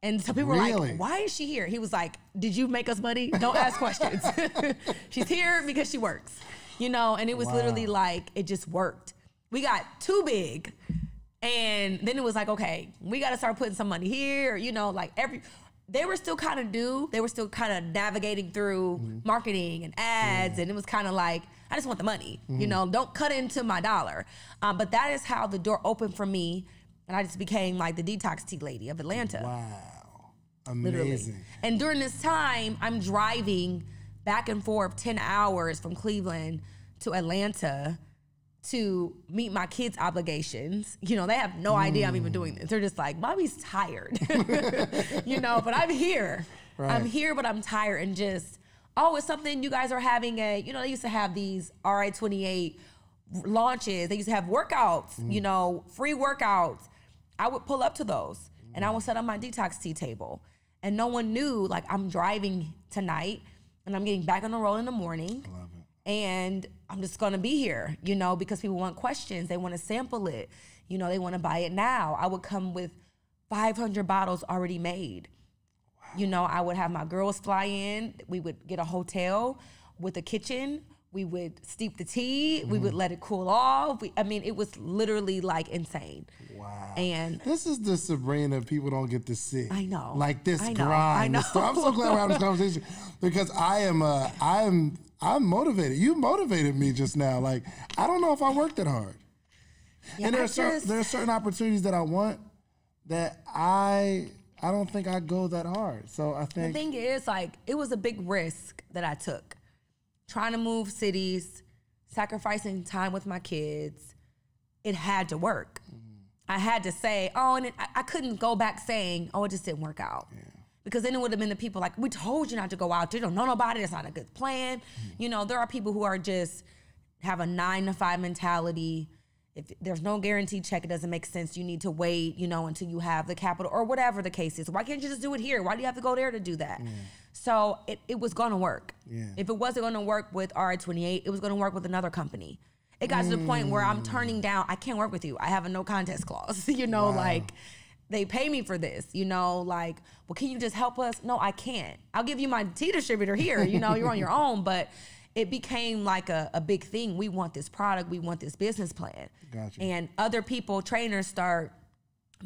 And so people were like, why is she here? He was like, did you make us money? Don't ask questions. She's here because she works, you know? And it was literally like, it just worked. We got too big. And then it was like, okay, we got to start putting some money here. You know, like they were still kind of new. They were still kind of navigating through marketing and ads. And it was kind of like, I just want the money, you know, don't cut into my dollar. But that is how the door opened for me. And I just became like the detox tea lady of Atlanta. Wow, amazing. Literally. And during this time, I'm driving back and forth 10 hours from Cleveland to Atlanta to meet my kids' obligations. You know, they have no idea I'm even doing this. They're just like, mommy's tired, you know, but I'm here. Right. I'm here, but I'm tired. And just, oh, it's something you guys are having a, you know, they used to have these RI28 launches. They used to have workouts, you know, free workouts. I would pull up to those and I would set up my detox tea table. And no one knew, like, I'm driving tonight and I'm getting back on the road in the morning. I love it. And I'm just going to be here, you know, because people want questions. They want to sample it. You know, they want to buy it now. I would come with 500 bottles already made. Wow. You know, I would have my girls fly in. We would get a hotel with a kitchen. We would steep the tea. We would let it cool off. I mean, it was literally like insane. Wow. And this is the Sabrina people don't get to see. I know. Like this grind. I know. I'm so glad we're having this conversation because I'm motivated. You motivated me just now. Like, I don't know if I worked that hard. Yeah, and there are certain opportunities that I want that I don't think I go that hard. So I think. The thing is, like, it was a big risk that I took. Trying to move cities, sacrificing time with my kids, it had to work. Mm-hmm. I had to say, oh, and I couldn't go back saying, oh, it just didn't work out. Yeah. Because then it would have been the people like, we told you not to go out. You don't know nobody. That's not a good plan. Mm-hmm. You know, there are people who are just have a 9-to-5 mentality. If there's no guaranteed check, it doesn't make sense. You need to wait, you know, until you have the capital or whatever the case is. Why can't you just do it here? Why do you have to go there to do that? Yeah. So it was going to work. Yeah. If it wasn't going to work with RI28, it was going to work with another company. It got to the point where I'm turning down, I can't work with you. I have a no contest clause, you know, wow. Like they pay me for this, you know, like, well, can you just help us? No, I can't. I'll give you my tea distributor here, you know, you're on your own, but it became like a big thing. We want this product, we want this business plan. Gotcha. And other people, trainers start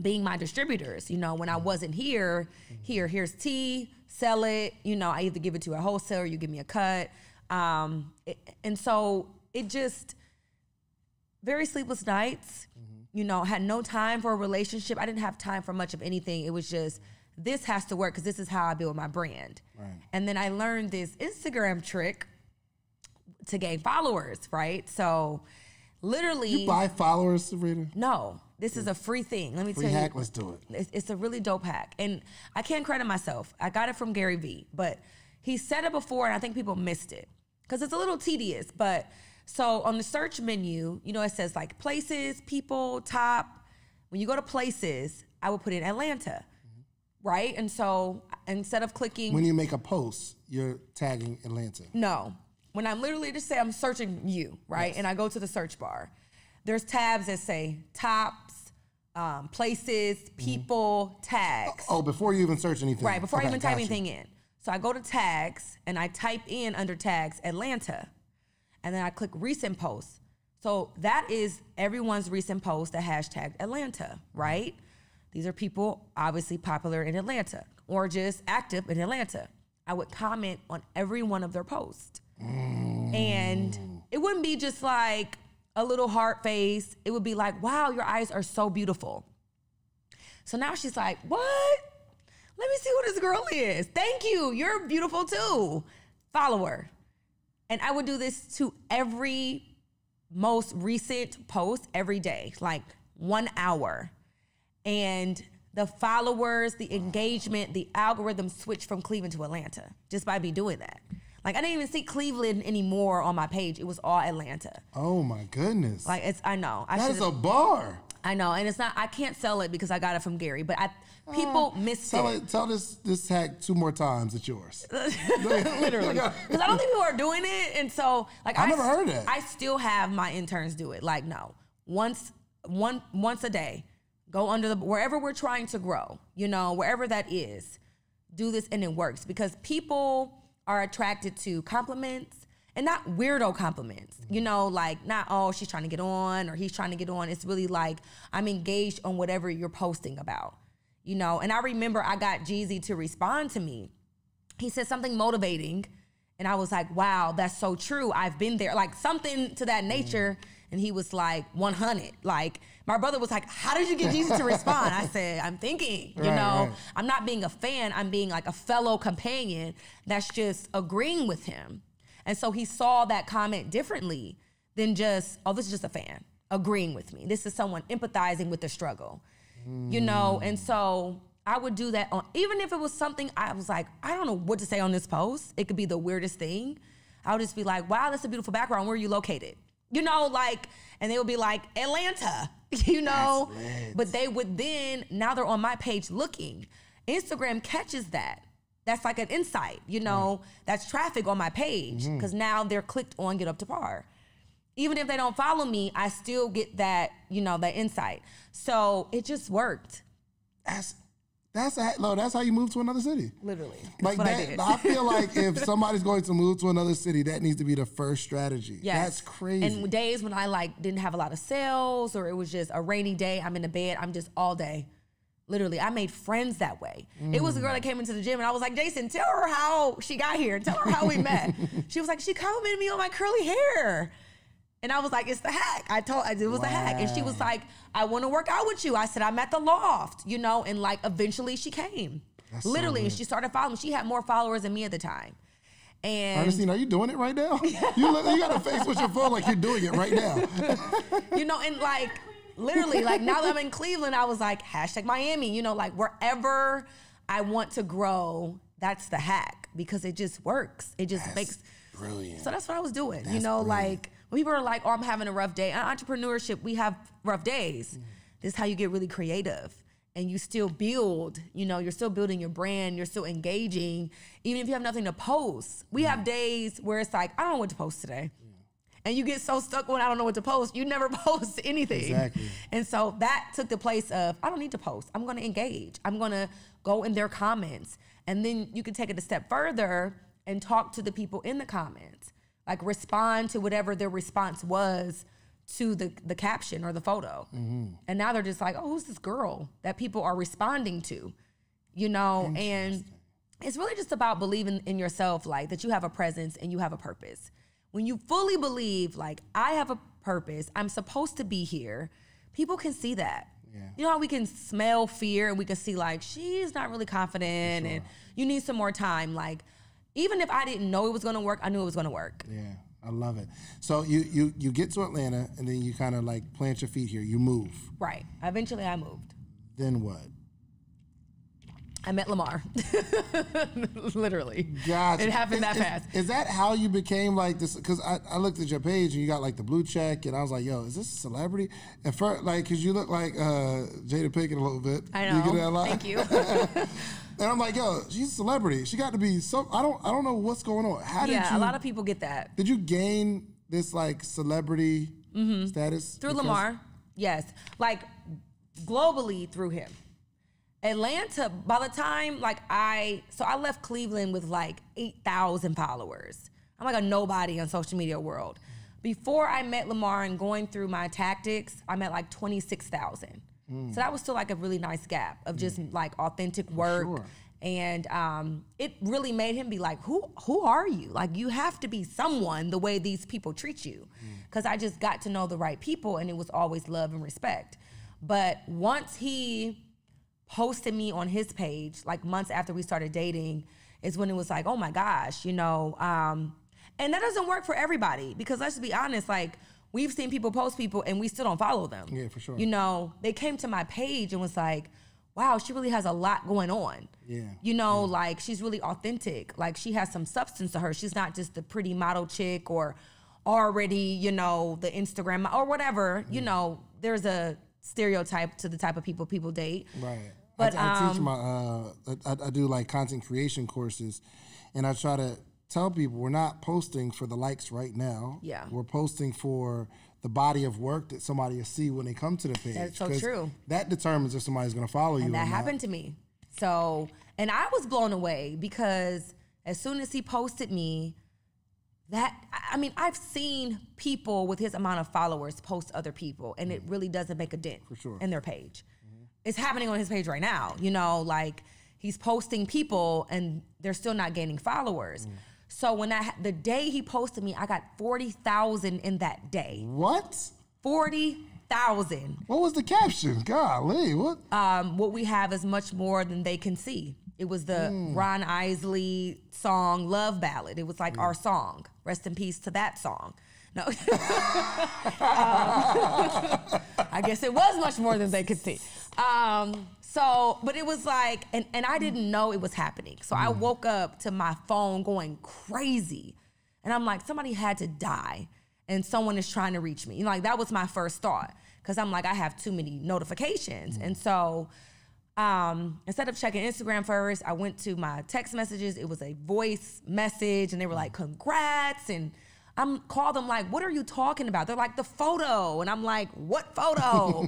being my distributors, you know, when I wasn't here, here's tea, sell it, you know, I either give it to a wholesaler, you give me a cut. And so it just, very sleepless nights, you know, had no time for a relationship. I didn't have time for much of anything. It was just, this has to work because this is how I build my brand. Right. And then I learned this Instagram trick to gain followers, right? So literally— You buy followers, Sabrina? No, this is a free thing. Let me tell you. Free hack, let's do it. It's a really dope hack. And I can't credit myself. I got it from Gary Vee, but he said it before and I think people missed it because it's a little tedious, but— So on the search menu, you know, it says like places, people, top. When you go to places, I would put in Atlanta, right? And so instead of clicking— When you make a post, you're tagging Atlanta. No. When I'm literally just say I'm searching you, right? Yes. And I go to the search bar. There's tabs that say tops, places, people, tags. Oh, before you even search anything. Right, before I even type anything in. So I go to tags and I type in under tags Atlanta. And then I click recent posts. So that is everyone's recent post that hashtag Atlanta, right? These are people obviously popular in Atlanta or just active in Atlanta. I would comment on every one of their posts. And it wouldn't be just like a little heart face. It would be like, wow, your eyes are so beautiful. So now she's like, what? Let me see who this girl is. Thank you. You're beautiful too. Follow her. And I would do this to every most recent post every day, like 1 hour. And the followers, the engagement, the algorithm switched from Cleveland to Atlanta just by me doing that. Like I didn't even see Cleveland anymore on my page. It was all Atlanta. Oh my goodness. Like it's, I know. That is a bar. I know, and it's not, I can't sell it because I got it from Gary, but people missed it. Tell this hack 2 more times, it's yours. Literally. Because I don't think people are doing it, and so, like, I never heard that. I still have my interns do it, like, no. Once a day, go under the, wherever we're trying to grow, you know, wherever that is, do this and it works. Because people are attracted to compliments, and not weirdo compliments, you know, like not, oh, she's trying to get on or he's trying to get on. It's really like I'm engaged on whatever you're posting about, you know. And I remember I got Jeezy to respond to me. He said something motivating and I was like, wow, that's so true. I've been there, like something to that nature. And he was like 100. Like my brother was like, how did you get Jeezy to respond? I said, I'm thinking, you know, I'm not being a fan. I'm being like a fellow companion that's just agreeing with him. And so he saw that comment differently than just, oh, this is just a fan agreeing with me. This is someone empathizing with the struggle, you know? And so I would do that on, even if it was something I was like, I don't know what to say on this post. It could be the weirdest thing. I would just be like, wow, that's a beautiful background. Where are you located? You know, like, and they would be like, Atlanta, you know? But they would then, now they're on my page looking. Instagram catches that. That's like an insight, you know, that's traffic on my page because now they're clicked on Get Up to Par. Even if they don't follow me, I still get that, you know, that insight. So it just worked. That's how you move to another city. Literally. Like that, I feel like if somebody's going to move to another city, that needs to be the first strategy. Yes. That's crazy. And days when I like didn't have a lot of sales or it was just a rainy day, I'm in the bed, I'm just all day. Literally, I made friends that way. It was a girl that came into the gym and I was like, Jason, tell her how she got here. Tell her how we met. She was like, she complimented me on my curly hair. And I was like, it's the hack. It was the hack. And she was like, I want to work out with you. I said, I'm at the loft, you know, and like eventually she came. That's literally, so and she started following. She had more followers than me at the time. And Ernestine, are you doing it right now? You got a face with your phone like you're doing it right now. You know, and like literally, like now that I'm in Cleveland, I was like, hashtag Miami, you know, like wherever I want to grow, that's the hack because it just works. It just makes... Brilliant. So that's what I was doing. That's, you know, brilliant. Like people are like, oh, I'm having a rough day. In entrepreneurship, we have rough days. Mm. This is how you get really creative. And you still build, you know, you're still building your brand, you're still engaging, even if you have nothing to post. We have days where it's like, I don't know what to post today. And you get so stuck when I don't know what to post, you never post anything. Exactly. And so that took the place of, I don't need to post, I'm gonna engage. I'm gonna go in their comments. And then you can take it a step further and talk to the people in the comments. Like respond to whatever their response was to the caption or the photo. Mm-hmm. And now they're just like, oh, who's this girl that people are responding to? You know, and it's really just about believing in yourself, like that you have a presence and you have a purpose. When you fully believe, like, I have a purpose, I'm supposed to be here, people can see that. Yeah. You know how we can smell fear and we can see like, she's not really confident and you need some more time. Like, even if I didn't know it was gonna work, I knew it was gonna work. Yeah. I love it. So you get to Atlanta and then you kind of like plant your feet here. You move. Right. Eventually I moved. Then what? I met Lamar. Literally. Gotcha. It happened that fast. Is that how you became like this? Because I looked at your page and you got like the blue check and I was like, yo, is this a celebrity? And first, like, because you look like Jada Pinkett a little bit. I know. You get that line? Thank you. And I'm like, yo, she's a celebrity. She got to be some, I don't know what's going on. How did you? Yeah, a lot of people get that. Did you gain this like celebrity status? Through Lamar, yes. Like globally through him. Atlanta, by the time, like I left Cleveland with like 8,000 followers. I'm like a nobody on social media world. Before I met Lamar and going through my tactics, I'm at like 26,000. Mm. So that was still like a really nice gap of just like authentic work. Sure. And it really made him be like, who are you? Like you have to be someone the way these people treat you. Cause I just got to know the right people and it was always love and respect. But once he posted me on his page, like months after we started dating, is when it was like, oh my gosh, you know, and that doesn't work for everybody because let's be honest, like we've seen people post people and we still don't follow them. Yeah, for sure. You know, they came to my page and was like, wow, she really has a lot going on. Yeah. You know, like she's really authentic. Like she has some substance to her. She's not just the pretty model chick or already, you know, the Instagram or whatever, you know, there's a stereotype to the type of people date. Right. But I teach my, I do like content creation courses and I try to tell people we're not posting for the likes right now. Yeah. We're posting for the body of work that somebody will see when they come to the page. That's so true. That determines if somebody's going to follow you. And that happened to me. So, and I was blown away because as soon as he posted me, I mean, I've seen people with his amount of followers post other people and it really doesn't make a dent in their page. It's happening on his page right now. You know, like he's posting people and they're still not gaining followers. So when the day he posted me, I got 40,000 in that day. What? 40,000. What was the caption? Golly, what? What we have is much more than they can see. It was the Ron Isley song, Love Ballad. It was like our song. Rest in peace to that song. No. I guess it was much more than they could see. So, but it was like, and I didn't know it was happening. So I woke up to my phone going crazy. And I'm like, somebody had to die. And someone is trying to reach me. You know, like that was my first thought. Cause I'm like, I have too many notifications. And so instead of checking Instagram first, I went to my text messages. It was a voice message. And they were like, congrats. And I'm called them like, what are you talking about? They're like, the photo. And I'm like, what photo?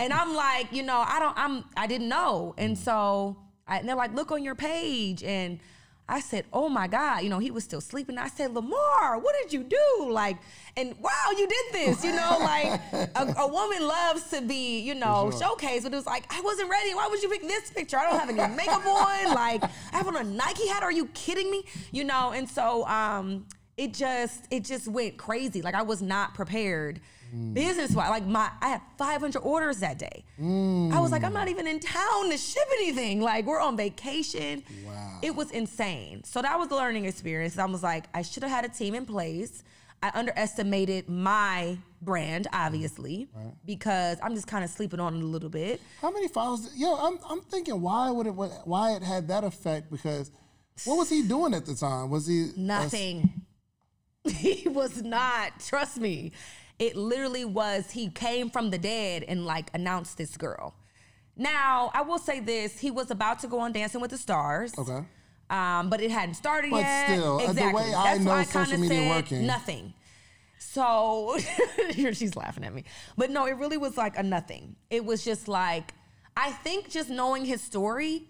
And I'm like, you know, I didn't know. And so, and they're like, look on your page. And I said, oh my God, you know, he was still sleeping. I said, Lamar, what did you do? Like, and wow, you did this, you know, like a woman loves to be, you know, showcased, but it was like, I wasn't ready. Why would you pick this picture? I don't have any makeup on. Like I have on a Nike hat. Are you kidding me? You know? And so, it just went crazy. Like I was not prepared business-wise. Like I had 500 orders that day. I was like, I'm not even in town to ship anything. Like, we're on vacation. Wow. It was insane. So that was the learning experience. I was like, I should have had a team in place. I underestimated my brand, obviously, because I'm just kind of sleeping on it a little bit. How many followers? Yo, I'm thinking why it had that effect, because what was he doing at the time? Was he nothing? He was not. Trust me, it literally was. He came from the dead and like announced this girl. Now I will say this: he was about to go on Dancing with the Stars. Okay. But it hadn't started yet. But still, exactly. The way I know social media working. Nothing. So, she's laughing at me. But no, it really was like a nothing. It was just like, I think just knowing his story,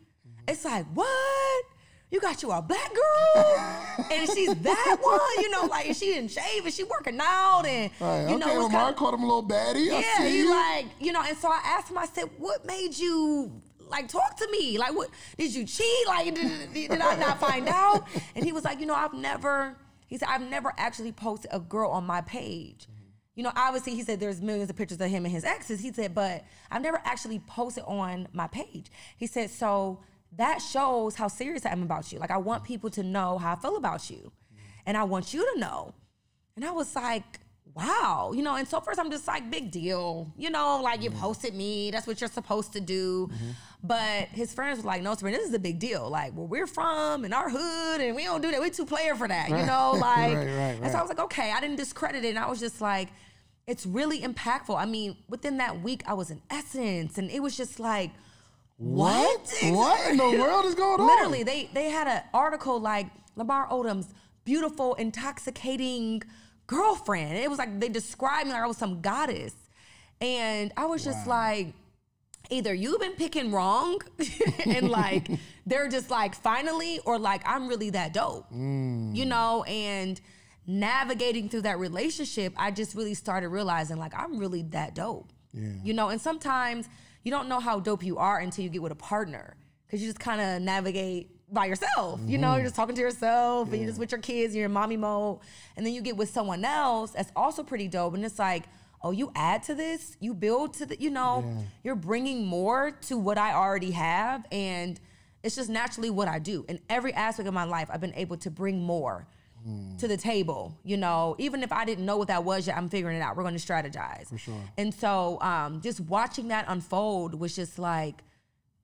it's like, what? You got you a black girl? And she's that one? You know, like, she didn't shave and she working out. And, you know, Lamar called him a little baddie. Yeah, he like, you know, and so I asked him, I said, what made you... like, talk to me. Like, what, did you cheat? Like, did I not find out? And he was like, you know, he said, I've never actually posted a girl on my page. You know, obviously, he said there's millions of pictures of him and his exes. He said, but I've never actually posted on my page. He said, so that shows how serious I am about you. Like, I want people to know how I feel about you. And I want you to know. And I was like, wow, you know, and so first I'm just like, big deal. You know, like you posted me, that's what you're supposed to do. But his friends were like, no, Sabrina, this is a big deal. Like, where we're from and our hood and we don't do that. We're too player for that, you know? Like, and so I was like, okay, I didn't discredit it. And I was just like, it's really impactful. I mean, within that week I was in Essence and it was just like, what in the world is going on? Literally, they had an article like Lamar Odom's beautiful, intoxicating girlfriend. And it was like, they described me like I was some goddess. And I was just like, either you've been picking wrong and like, they're just like, finally, or like, I'm really that dope, you know? And navigating through that relationship, I just really started realizing like, I'm really that dope, you know? And sometimes you don't know how dope you are until you get with a partner. 'Cause you just kind of navigate by yourself, you know, you're just talking to yourself and you're just with your kids, you're in mommy mode. And then you get with someone else that's also pretty dope. And it's like, oh, you add to this, you build to the, you know, you're bringing more to what I already have. And it's just naturally what I do. In every aspect of my life, I've been able to bring more to the table, you know, even if I didn't know what that was yet, I'm figuring it out. We're going to strategize. For sure. And so just watching that unfold was just like,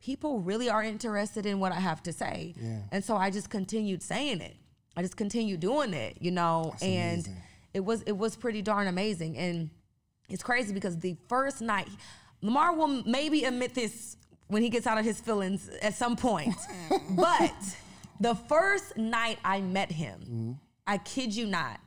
people really are interested in what I have to say. And so I just continued saying it. I just continued doing it, you know? That's and amazing. It was pretty darn amazing. And it's crazy because the first night, Lamar will maybe admit this when he gets out of his feelings at some point, but the first night I met him, I kid you not,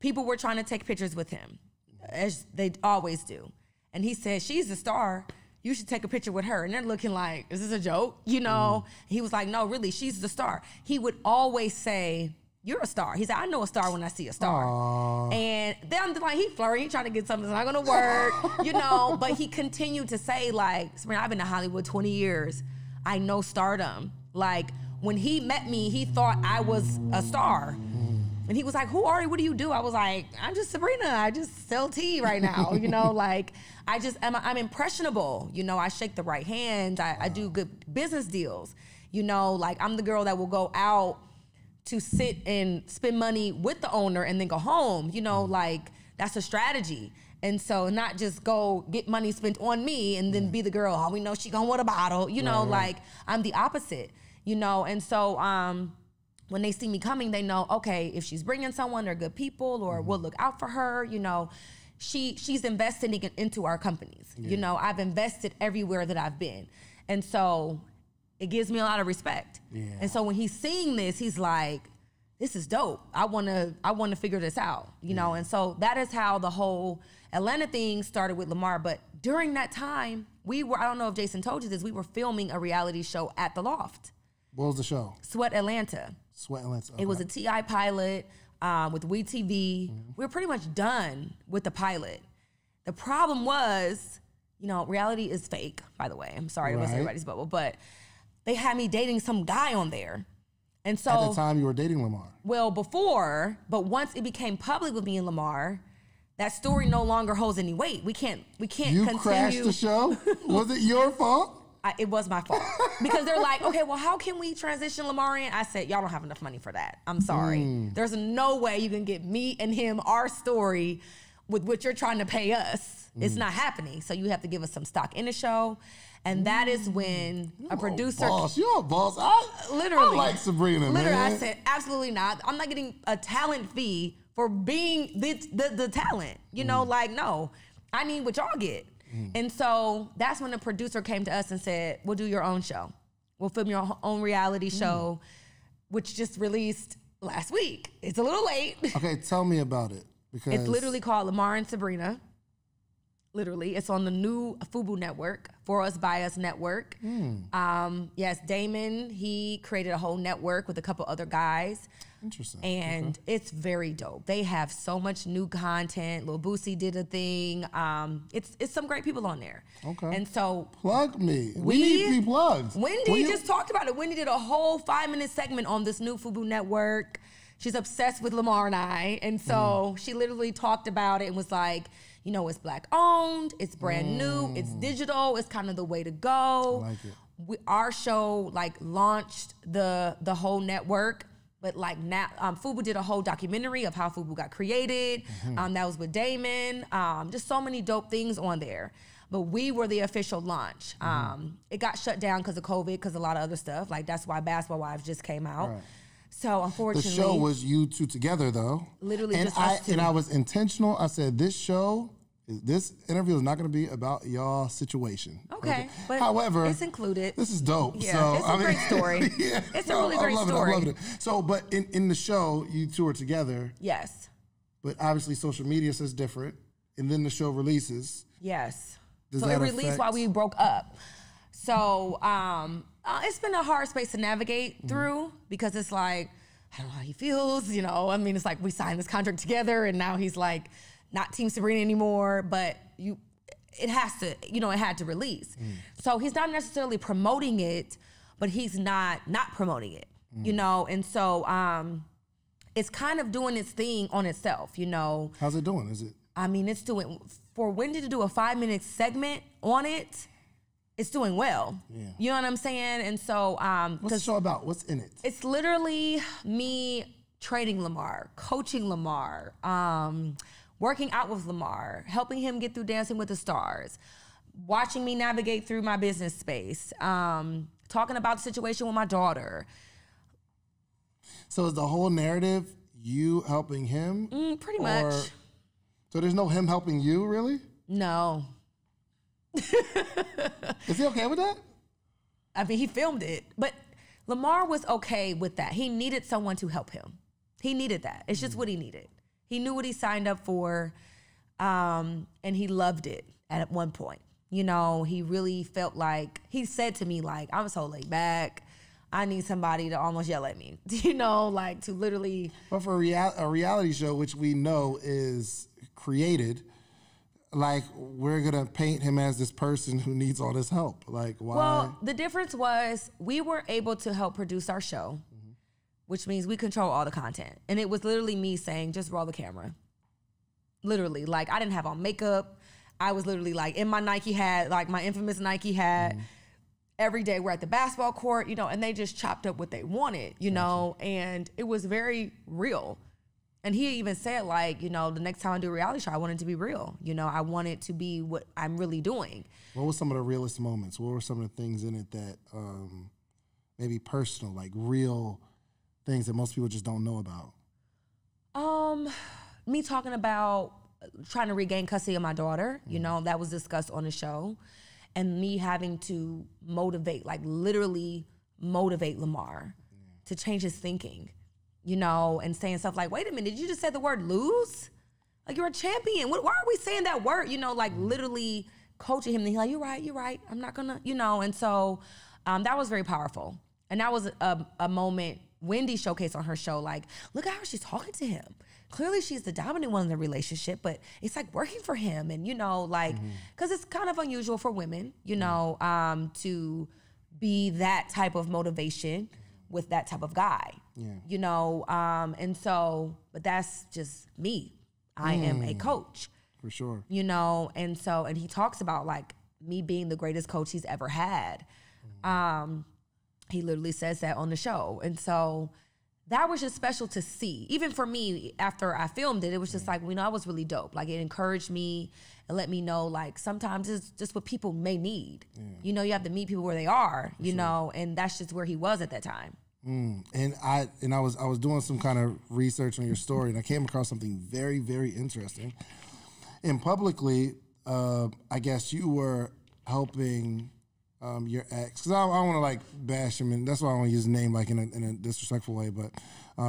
people were trying to take pictures with him, as they always do. And he said, she's the star. You should take a picture with her. And they're looking like, is this a joke? You know, he was like, no, really, she's the star. He would always say, you're a star. He said, I know a star when I see a star. And then I'm like, he flirting, he trying to get something that's not gonna work, you know? But he continued to say like, Sabrina, I've been in Hollywood 20 years. I know stardom. Like when he met me, he thought I was a star. And he was like, who are you? What do you do? I was like, I'm just Sabrina. I just sell tea right now. You know, like I just, I'm impressionable. You know, I shake the right hand. I do good business deals. You know, like I'm the girl that will go out to sit and spend money with the owner and then go home. You know, like that's a strategy. And so not just go get money spent on me and then be the girl, oh, we know she gonna want a bottle. You know, like I'm the opposite, you know? And so, when they see me coming, they know, okay, if she's bringing someone, they're good people, or we'll look out for her, you know. She's investing into our companies. You know, I've invested everywhere that I've been. And so it gives me a lot of respect. And so when he's seeing this, he's like, this is dope. I wanna figure this out, you know? And so that is how the whole Atlanta thing started with Lamar. But during that time, I don't know if Jason told you this, we were filming a reality show at the Loft. What was the show? Sweat Atlanta. Sweat Atlanta. Okay. It was a TI pilot with WE TV. We were pretty much done with the pilot. The problem was, you know, reality is fake, by the way. I'm sorry to miss everybody's bubble, but they had me dating some guy on there. And so at the time you were dating Lamar. Well, before, but once it became public with me and Lamar, that story no longer holds any weight. We can't continue. You crashed the show? Was it your fault? It was my fault. Because they're like, okay, well, how can we transition Lamar in? I said, y'all don't have enough money for that. I'm sorry. There's no way you can get me and him, our story, with what you're trying to pay us. It's not happening. So you have to give us some stock in the show. And that is when you're a producer. You're a boss. I like Sabrina, man. I said, absolutely not. I'm not getting a talent fee for being the talent. You know, like, no, I need what y'all get. And so that's when the producer came to us and said, we'll do your own show. We'll film your own reality show, which just released last week. It's a little late. Okay, tell me about it. Because it's literally called Lamar and Sabrina. Literally, it's on the new FUBU network, For Us By Us Network. Yes, Damon, he created a whole network with a couple other guys. Interesting. And it's very dope. They have so much new content. Lil Boosie did a thing. It's some great people on there. Okay. And so plug me. We need to be plugged. Wendy just talked about it. Wendy did a whole 5-minute segment on this new FUBU network. She's obsessed with Lamar and I. And so she literally talked about it and was like, you know, it's black owned, it's brand new, it's digital, it's kind of the way to go. I like it. Our show like launched the whole network, but like now, FUBU did a whole documentary of how FUBU got created. That was with Damon, just so many dope things on there. But we were the official launch. It got shut down because of COVID, because a lot of other stuff. Like that's why Basketball Wives just came out. Right. So unfortunately, the show was you two together though. Literally, and just us two. And I was intentional. I said this show, this interview is not going to be about y'all situation. Okay, but however, it's included. This is dope. Yeah, so, it's a great story. Yeah, it's a really great story. I love it. So, but in the show, you two are together. Yes. But obviously, social media says different, and then the show releases. Yes. Does so it released while we broke up. So. It's been a hard space to navigate through because it's like, I don't know how he feels, you know? I mean, it's like we signed this contract together and now he's like not Team Sabrina anymore, but it has to, you know, it had to release. So he's not necessarily promoting it, but he's not promoting it, you know? And so it's kind of doing its thing on itself, you know? How's it doing? Is it? I mean, it's doing, for Wendy to do a 5-minute segment on it, it's doing well. Yeah. You know what I'm saying? And so, what's the show about? What's in it? It's literally me training Lamar, coaching Lamar, working out with Lamar, helping him get through Dancing with the Stars, watching me navigate through my business space, talking about the situation with my daughter. So is the whole narrative you helping him? Pretty much. So there's no him helping you, really? No. Is he okay with that? I mean, he filmed it, but Lamar was okay with that. He needed someone to help him. He needed that. It's just what he needed. He knew what he signed up for, and he loved it at one point. You know, he really felt like, he said to me, like, I'm so laid back. I need somebody to almost yell at me, you know, like to literally. But for a reality show, which we know is created, like, we're going to paint him as this person who needs all this help. Like, why? Well, the difference was we were able to help produce our show, which means we control all the content. And it was literally me saying, just roll the camera. Literally. Like, I didn't have on makeup. I was literally, like, in my Nike hat, like, my infamous Nike hat. Every day we're at the basketball court, you know, and they just chopped up what they wanted, you know, and it was very real. And he even said, like, you know, the next time I do a reality show, I want it to be real. You know, I want it to be what I'm really doing. What were some of the realest moments? What were some of the things in it that maybe personal, like real things that most people just don't know about? Me talking about trying to regain custody of my daughter, you know, that was discussed on the show. And me having to motivate, like literally motivate Lamar to change his thinking. You know, and saying stuff like, wait a minute, you just said the word lose? Like, you're a champion. Why are we saying that word? You know, like literally coaching him. And he's like, you're right, I'm not gonna, you know. And so that was very powerful. And that was a moment Wendy showcased on her show, like, look at how she's talking to him. Clearly she's the dominant one in the relationship, but it's like working for him. And, you know, like, because it's kind of unusual for women, you know, to be that type of motivation with that type of guy. Yeah. You know, and so, but that's just me. I am a coach. For sure. You know, and so, and he talks about like me being the greatest coach he's ever had. He literally says that on the show. And so that was just special to see. Even for me, after I filmed it, it was just like, you know, I was really dope. Like, it encouraged me and let me know, like, sometimes it's just what people may need. You know, you have to meet people where they are, you know, and that's just where he was at that time. And I was doing some kind of research on your story, and I came across something very, very interesting. And publicly, I guess you were helping your ex, because I don't want to like bash him, and that's why I want to use his name like in a disrespectful way, but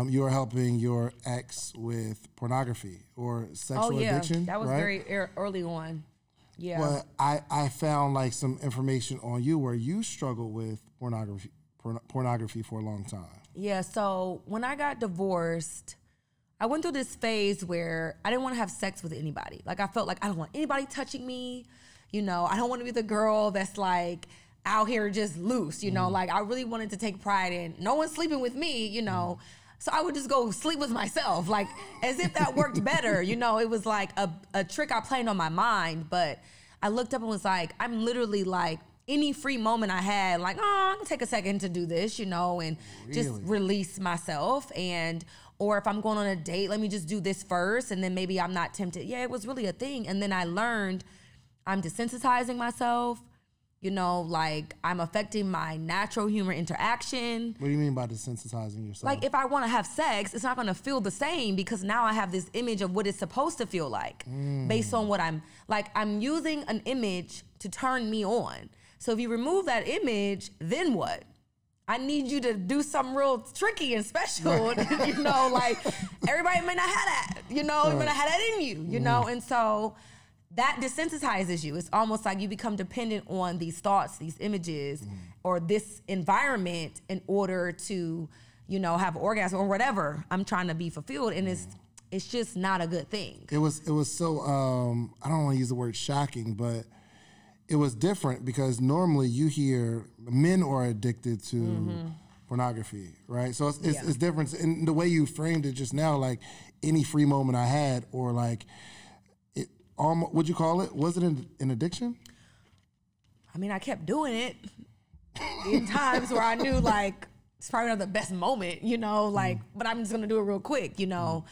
you were helping your ex with pornography or sexual addiction. That was very early on. Yeah. But I found like some information on you where you struggled with pornography for a long time. Yeah, so when I got divorced, I went through this phase where I didn't want to have sex with anybody. Like, I felt like I don't want anybody touching me. You know, I don't want to be the girl that's like out here just loose, you know, like I really wanted to take pride in no one's sleeping with me, you know, so I would just go sleep with myself, like as if that worked better. You know, it was like a trick I played on my mind, but I looked up and was like, I'm literally like any free moment I had, like, oh, I'm gonna take a second to do this, you know, and just release myself. And, or if I'm going on a date, let me just do this first and then maybe I'm not tempted. Yeah, it was really a thing. And then I learned I'm desensitizing myself, you know, like I'm affecting my natural human interaction. What do you mean by desensitizing yourself? Like if I want to have sex, it's not going to feel the same because now I have this image of what it's supposed to feel like based on what I'm, like I'm using an image to turn me on. So if you remove that image, then what? I need you to do something real tricky and special, you know, like everybody may not have that, you know, you may not have that in you, you know, and so that desensitizes you. It's almost like you become dependent on these thoughts, these images, or this environment in order to, you know, have an orgasm or whatever I'm trying to be fulfilled. And it's just not a good thing. It was so, I don't want to use the word shocking, but it was different because normally you hear men are addicted to pornography, right? So it's different. And the way you framed it just now, like any free moment I had, or like, what'd you call it? Was it an addiction? I mean, I kept doing it in times where I knew like it's probably not the best moment, you know, like, but I'm just gonna do it real quick, you know.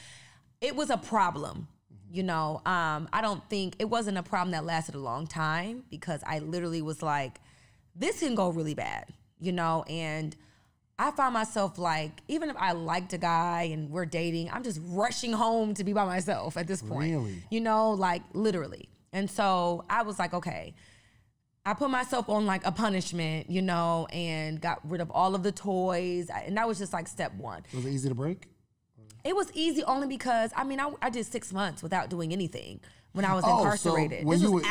It was a problem, you know. I don't think it wasn't a problem that lasted a long time because I literally was like, this can go really bad, you know, and I found myself like, even if I liked a guy and we're dating, I'm just rushing home to be by myself at this point. Really? You know, like literally. And so I was like, okay, I put myself on like a punishment, you know, and got rid of all of the toys. And that was just like step one. Was it easy to break? It was easy only because, I mean, I did 6 months without doing anything when I was incarcerated. So this was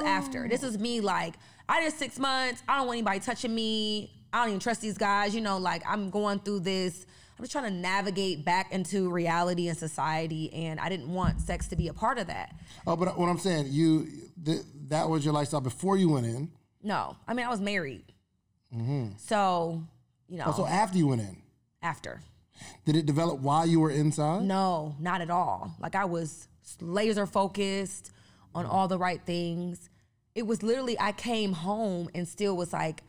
after. This was me like, I did 6 months. I don't want anybody touching me. I don't even trust these guys, you know, like I'm going through this. I'm just trying to navigate back into reality and society, and I didn't want sex to be a part of that. Oh, but what I'm saying, that was your lifestyle before you went in? No, I mean, I was married. So, you know. Oh, so after you went in? After. Did it develop while you were inside? No, not at all. Like I was laser focused on all the right things. It was literally, I came home and still was like,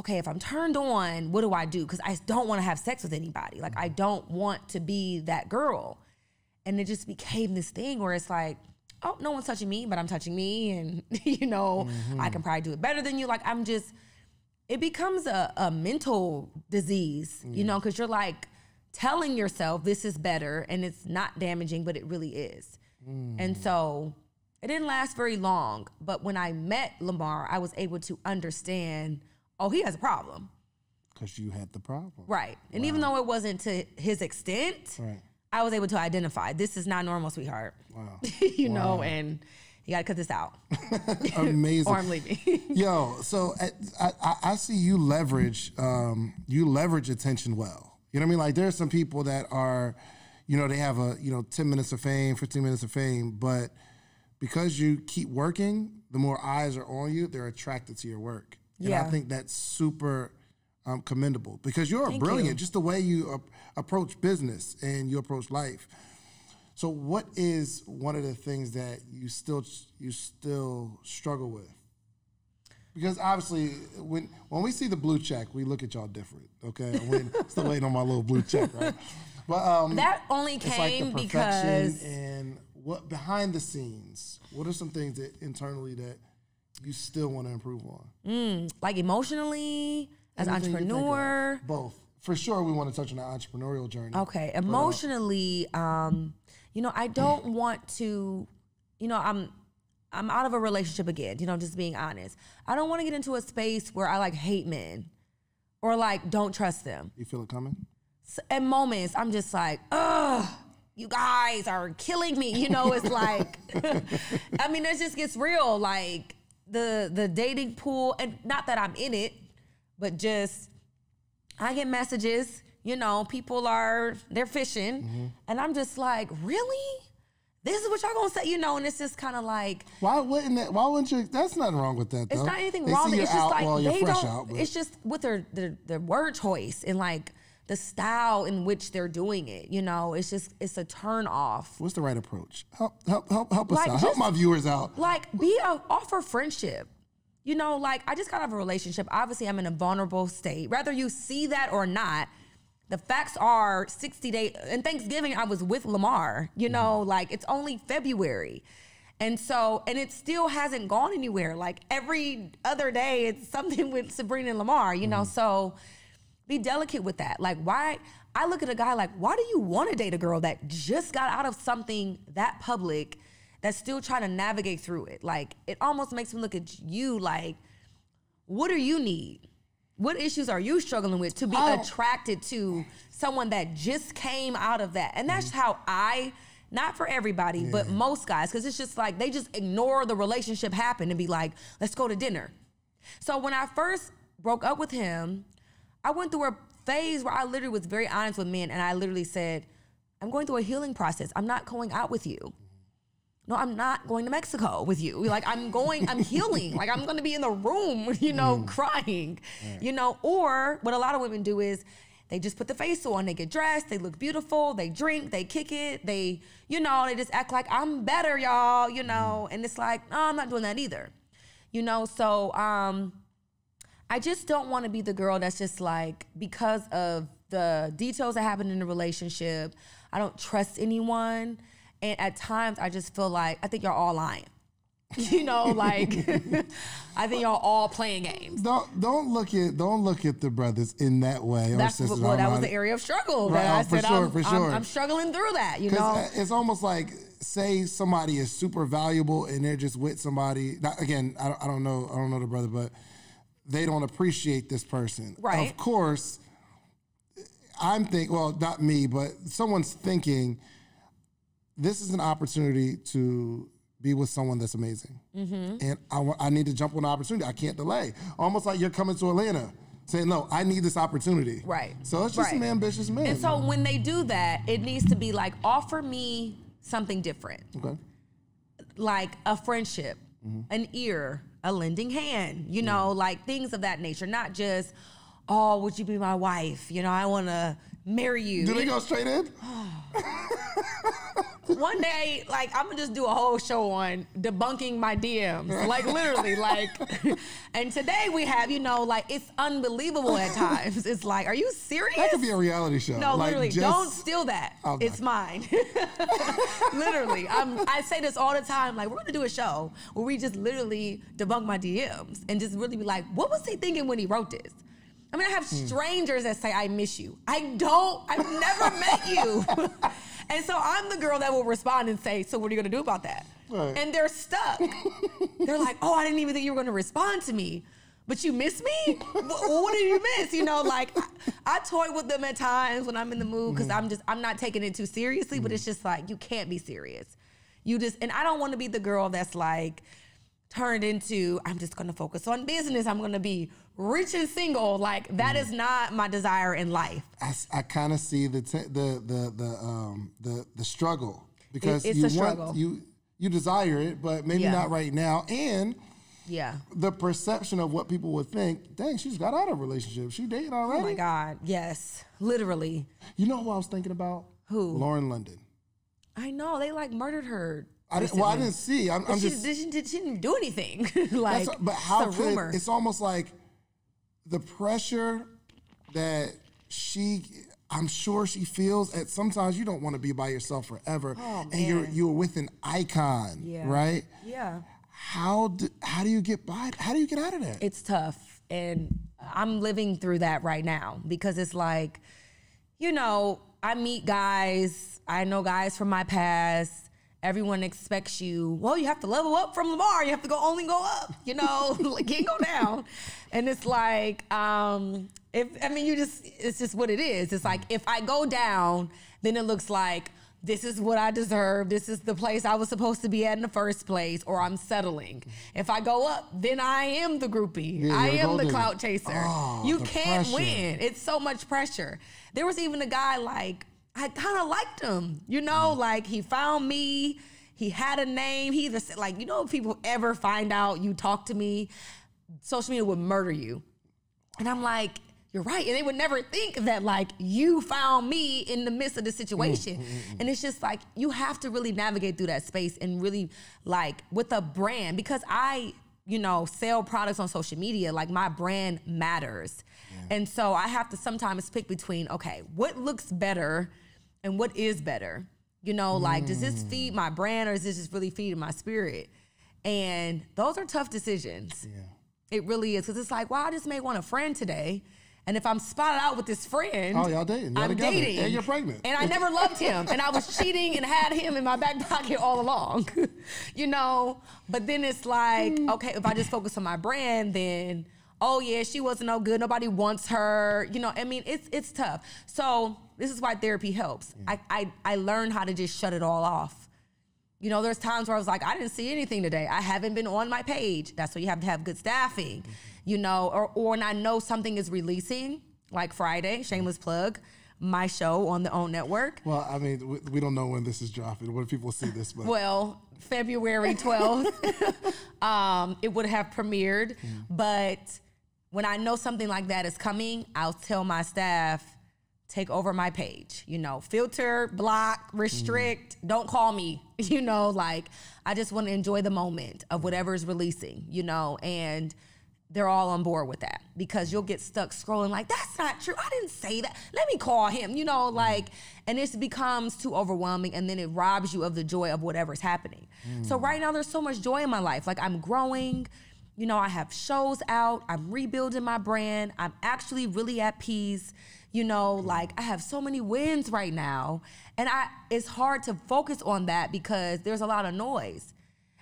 okay, if I'm turned on, what do I do? Because I don't want to have sex with anybody. Like, I don't want to be that girl. And it just became this thing where it's like, oh, no one's touching me, but I'm touching me. And, you know, I can probably do it better than you. Like, I'm just, it becomes a mental disease, you know, because you're like telling yourself this is better and it's not damaging, but it really is. And so it didn't last very long. But when I met Lamar, I was able to understand, oh, he has a problem. Because you had the problem. Right. And even though it wasn't to his extent, I was able to identify, this is not normal, sweetheart. Wow. You know, and you got to cut this out. Amazing. Or I'm leaving. Yo, so I see you leverage, attention well. You know what I mean? Like there are some people that are, you know, they have a, you know, 10 minutes of fame, 15 minutes of fame, but because you keep working, the more eyes are on you, they're attracted to your work. And I think that's super commendable because you're brilliant, just the way you approach business and you approach life. So what is one of the things that you still struggle with? Because obviously, when we see the blue check, we look at y'all different, okay? I'm still waiting on my little blue check, right? But that only came like because... And what behind the scenes, what are some things that internally that you still want to improve on? Like emotionally, as an entrepreneur? Both. For sure, we want to touch on the entrepreneurial journey. Okay, emotionally, you know, I don't want to, you know, I'm out of a relationship again, you know, just being honest. I don't want to get into a space where I like hate men or like don't trust them. You feel it coming? So, at moments, I'm just like, ugh, you guys are killing me. You know, it's like, I mean, it just gets real. Like the dating pool, and not that I'm in it, but just I get messages, you know, people are, they're fishing. Mm-hmm. And I'm just like, really? This is what y'all gonna say, you know, and it's just kind of like. Why wouldn't you, that's nothing wrong with that though. It's not anything wrong. It's just like, they don't, it's just with their word choice and like the style in which they're doing it, you know, it's just, it's a turn off. What's the right approach? Help us out, help my viewers out. Like offer friendship. You know, like I just got out of a relationship. Obviously I'm in a vulnerable state. Whether you see that or not, the facts are 60 days, and Thanksgiving I was with Lamar, you know, like it's only February. And so, and it still hasn't gone anywhere. Like every other day it's something with Sabrina and Lamar, you know, so be delicate with that. Like why, I look at a guy like, why do you want to date a girl that just got out of something that public that's still trying to navigate through it? Like it almost makes me look at you like, what do you need? What issues are you struggling with to be attracted to someone that just came out of that? And that's how I, not for everybody, but most guys, because it's just like, they just ignore the relationship happen and be like, let's go to dinner. So when I first broke up with him, I went through a phase where I literally was very honest with men, and I literally said, I'm going through a healing process. I'm not going out with you. No, I'm not going to Mexico with you. Like I'm healing. Like I'm going to be in the room, you know, crying, you know, or what a lot of women do is they just put the facial on, they get dressed, they look beautiful, they drink, they kick it. They, you know, they just act like I'm better, y'all, you know, and it's like, no, I'm not doing that either. You know, so I just don't want to be the girl that's just like, because of the details that happen in the relationship, I don't trust anyone. And at times I just feel like, I think y'all all lying. You know, like, I think y'all all playing games. Don't look at the brothers in that way. That's or sisters, well, that was the area of struggle. Right, I said, I'm struggling through that, you know? It's almost like, say somebody is super valuable and they're just with somebody. Not, again, I don't know the brother, but they don't appreciate this person. Right. Of course, I'm thinking, well, not me, but someone's thinking, this is an opportunity to be with someone that's amazing. And I need to jump on the opportunity. I can't delay. Almost like you're coming to Atlanta saying, no, I need this opportunity. Right. So it's just some ambitious men. And so when they do that, it needs to be like, offer me something different. Okay. Like a friendship, an ear, a lending hand, you know, like things of that nature. Not just, oh, would you be my wife? You know, I want to marry you. Do they go straight in? One day, like, I'm gonna just do a whole show on debunking my DMs. Like, literally, like, and today we have, you know, like, it's unbelievable at times. It's like, are you serious? That could be a reality show. No, like, literally, don't steal that. Okay. It's mine. Literally, I say this all the time, like, we're gonna do a show where we just literally debunk my DMs and just really be like, what was he thinking when he wrote this? I mean, I have strangers that say, I miss you. I've never met you. And so I'm the girl that will respond and say, so what are you gonna do about that? Right. And they're stuck. They're like, oh, I didn't even think you were gonna respond to me, but you miss me? What do you miss? You know, like I toy with them at times when I'm in the mood, cause I'm not taking it too seriously, but it's just like, you can't be serious. You just, and I don't wanna be the girl that's like, turned into, I'm just gonna focus on business. I'm gonna be rich and single. Like that is not my desire in life. I kind of see the struggle, because it's you desire it, but maybe not right now. And the perception of what people would think. Dang, she's got out of a relationship. She dated already. Oh my God, yes, literally. You know who I was thinking about? Who? Lauren London. I know. They like murdered her. I didn't see. I'm just. She didn't do anything. Like, but how it's a rumor. It's almost like the pressure that she. I'm sure she feels that sometimes you don't want to be by yourself forever, and you're with an icon, right? Yeah. How do you get by? How do you get out of that? It's tough, and I'm living through that right now because it's like, you know, I meet guys, I know guys from my past. Everyone expects you. Well, you have to level up from Lamar. You have to only go up. You know, like, can't go down. And it's like. It's just what it is. It's like, if I go down, then it looks like this is what I deserve. This is the place I was supposed to be at in the first place, or I'm settling. If I go up, then I am the groupie. Yeah, I am the clout chaser. Oh, you can't win. It's so much pressure. There was even a guy, like, I kind of liked him, you know, like, he found me. He had a name. He either said, like, you know, if people ever find out you talk to me, social media would murder you. And I'm like, you're right. And they would never think that, like, you found me in the midst of the situation. And it's just like, you have to really navigate through that space and really, like, with a brand, because I, you know, sell products on social media, like, my brand matters. Yeah. And so I have to sometimes pick between, okay, what looks better and what is better? You know, like, does this feed my brand, or is this just really feeding my spirit? And those are tough decisions. Yeah. It really is. Because it's like, well, I just may want a friend today. And if I'm spotted out with this friend, I'm dating. And you're pregnant. And I never loved him. And I was cheating and had him in my back pocket all along, you know? But then it's like, okay, if I just focus on my brand, then, oh yeah, she wasn't no good. Nobody wants her. You know, I mean, it's tough. So this is why therapy helps. Yeah. I learned how to just shut it all off. You know, there's times where I was like, I didn't see anything today. I haven't been on my page. That's why you have to have good staffing. You know, or when I know something is releasing, like Friday, shameless plug, my show on the OWN Network. Well, I mean, we don't know when this is dropping, when people see this. But. Well, February 12th, it would have premiered. Yeah. But when I know something like that is coming, I'll tell my staff, take over my page, you know, filter, block, restrict, don't call me, you know, like, I just want to enjoy the moment of whatever is releasing, you know, and they're all on board with that, because you'll get stuck scrolling like, that's not true. I didn't say that. Let me call him, you know, like, and it becomes too overwhelming, and then it robs you of the joy of whatever's happening. So right now there's so much joy in my life. Like, I'm growing, you know, I have shows out, I'm rebuilding my brand. I'm actually really at peace. You know, like, I have so many wins right now, and it's hard to focus on that because there's a lot of noise.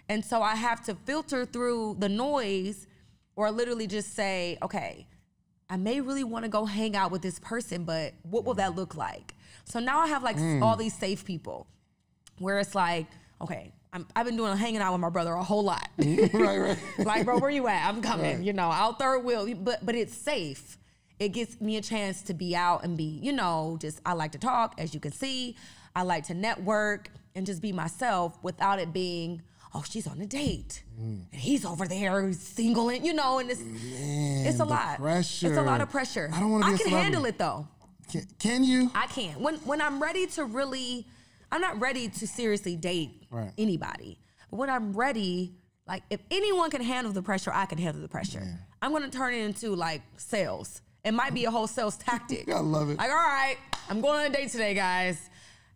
And so I have to filter through the noise, or literally just say, okay, I may really want to go hang out with this person, but what will that look like? So now I have, like, all these safe people where it's like, okay, I've been hanging out with my brother a whole lot. Right. Like, bro, where you at? I'm coming, you know, I'll third wheel, but it's safe. It gives me a chance to be out and be, you know, just, I like to talk, as you can see. I like to network and just be myself without it being, oh, she's on a date. And he's over there, he's single, and, you know, and it's a lot. Pressure. It's a lot of pressure. I don't want to be a celebrity. I can handle it, though. Can you? I can. When I'm ready to really, I'm not ready to seriously date anybody. But when I'm ready, like, if anyone can handle the pressure, I can handle the pressure. Yeah. I'm going to turn it into, like, sales. It might be a whole sales tactic. I love it. Like, all right, I'm going on a date today, guys.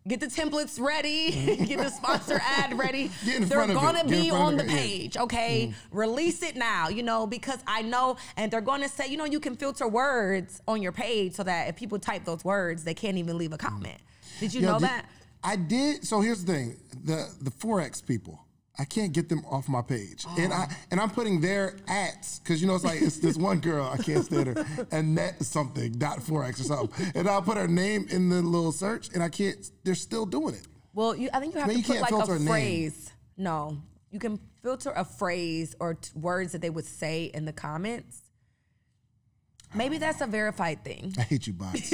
Get the templates ready. Get the sponsor ad ready. They're going to be on the page, okay? Release it now, you know, because I know, and they're going to say, you know, you can filter words on your page so that if people type those words, they can't even leave a comment. Did you know that? I did. So here's the thing. The Forex people. I can't get them off my page. Oh. And I'm putting their ads, because, you know, it's like, it's this one girl, I can't stand her, Annette something, .forex or something. And I'll put her name in the little search, and I can't, they're still doing it. Well, I think you have to put, like, a phrase. No, you can filter a phrase or words that they would say in the comments. Maybe that's a verified thing. I hate you, bots.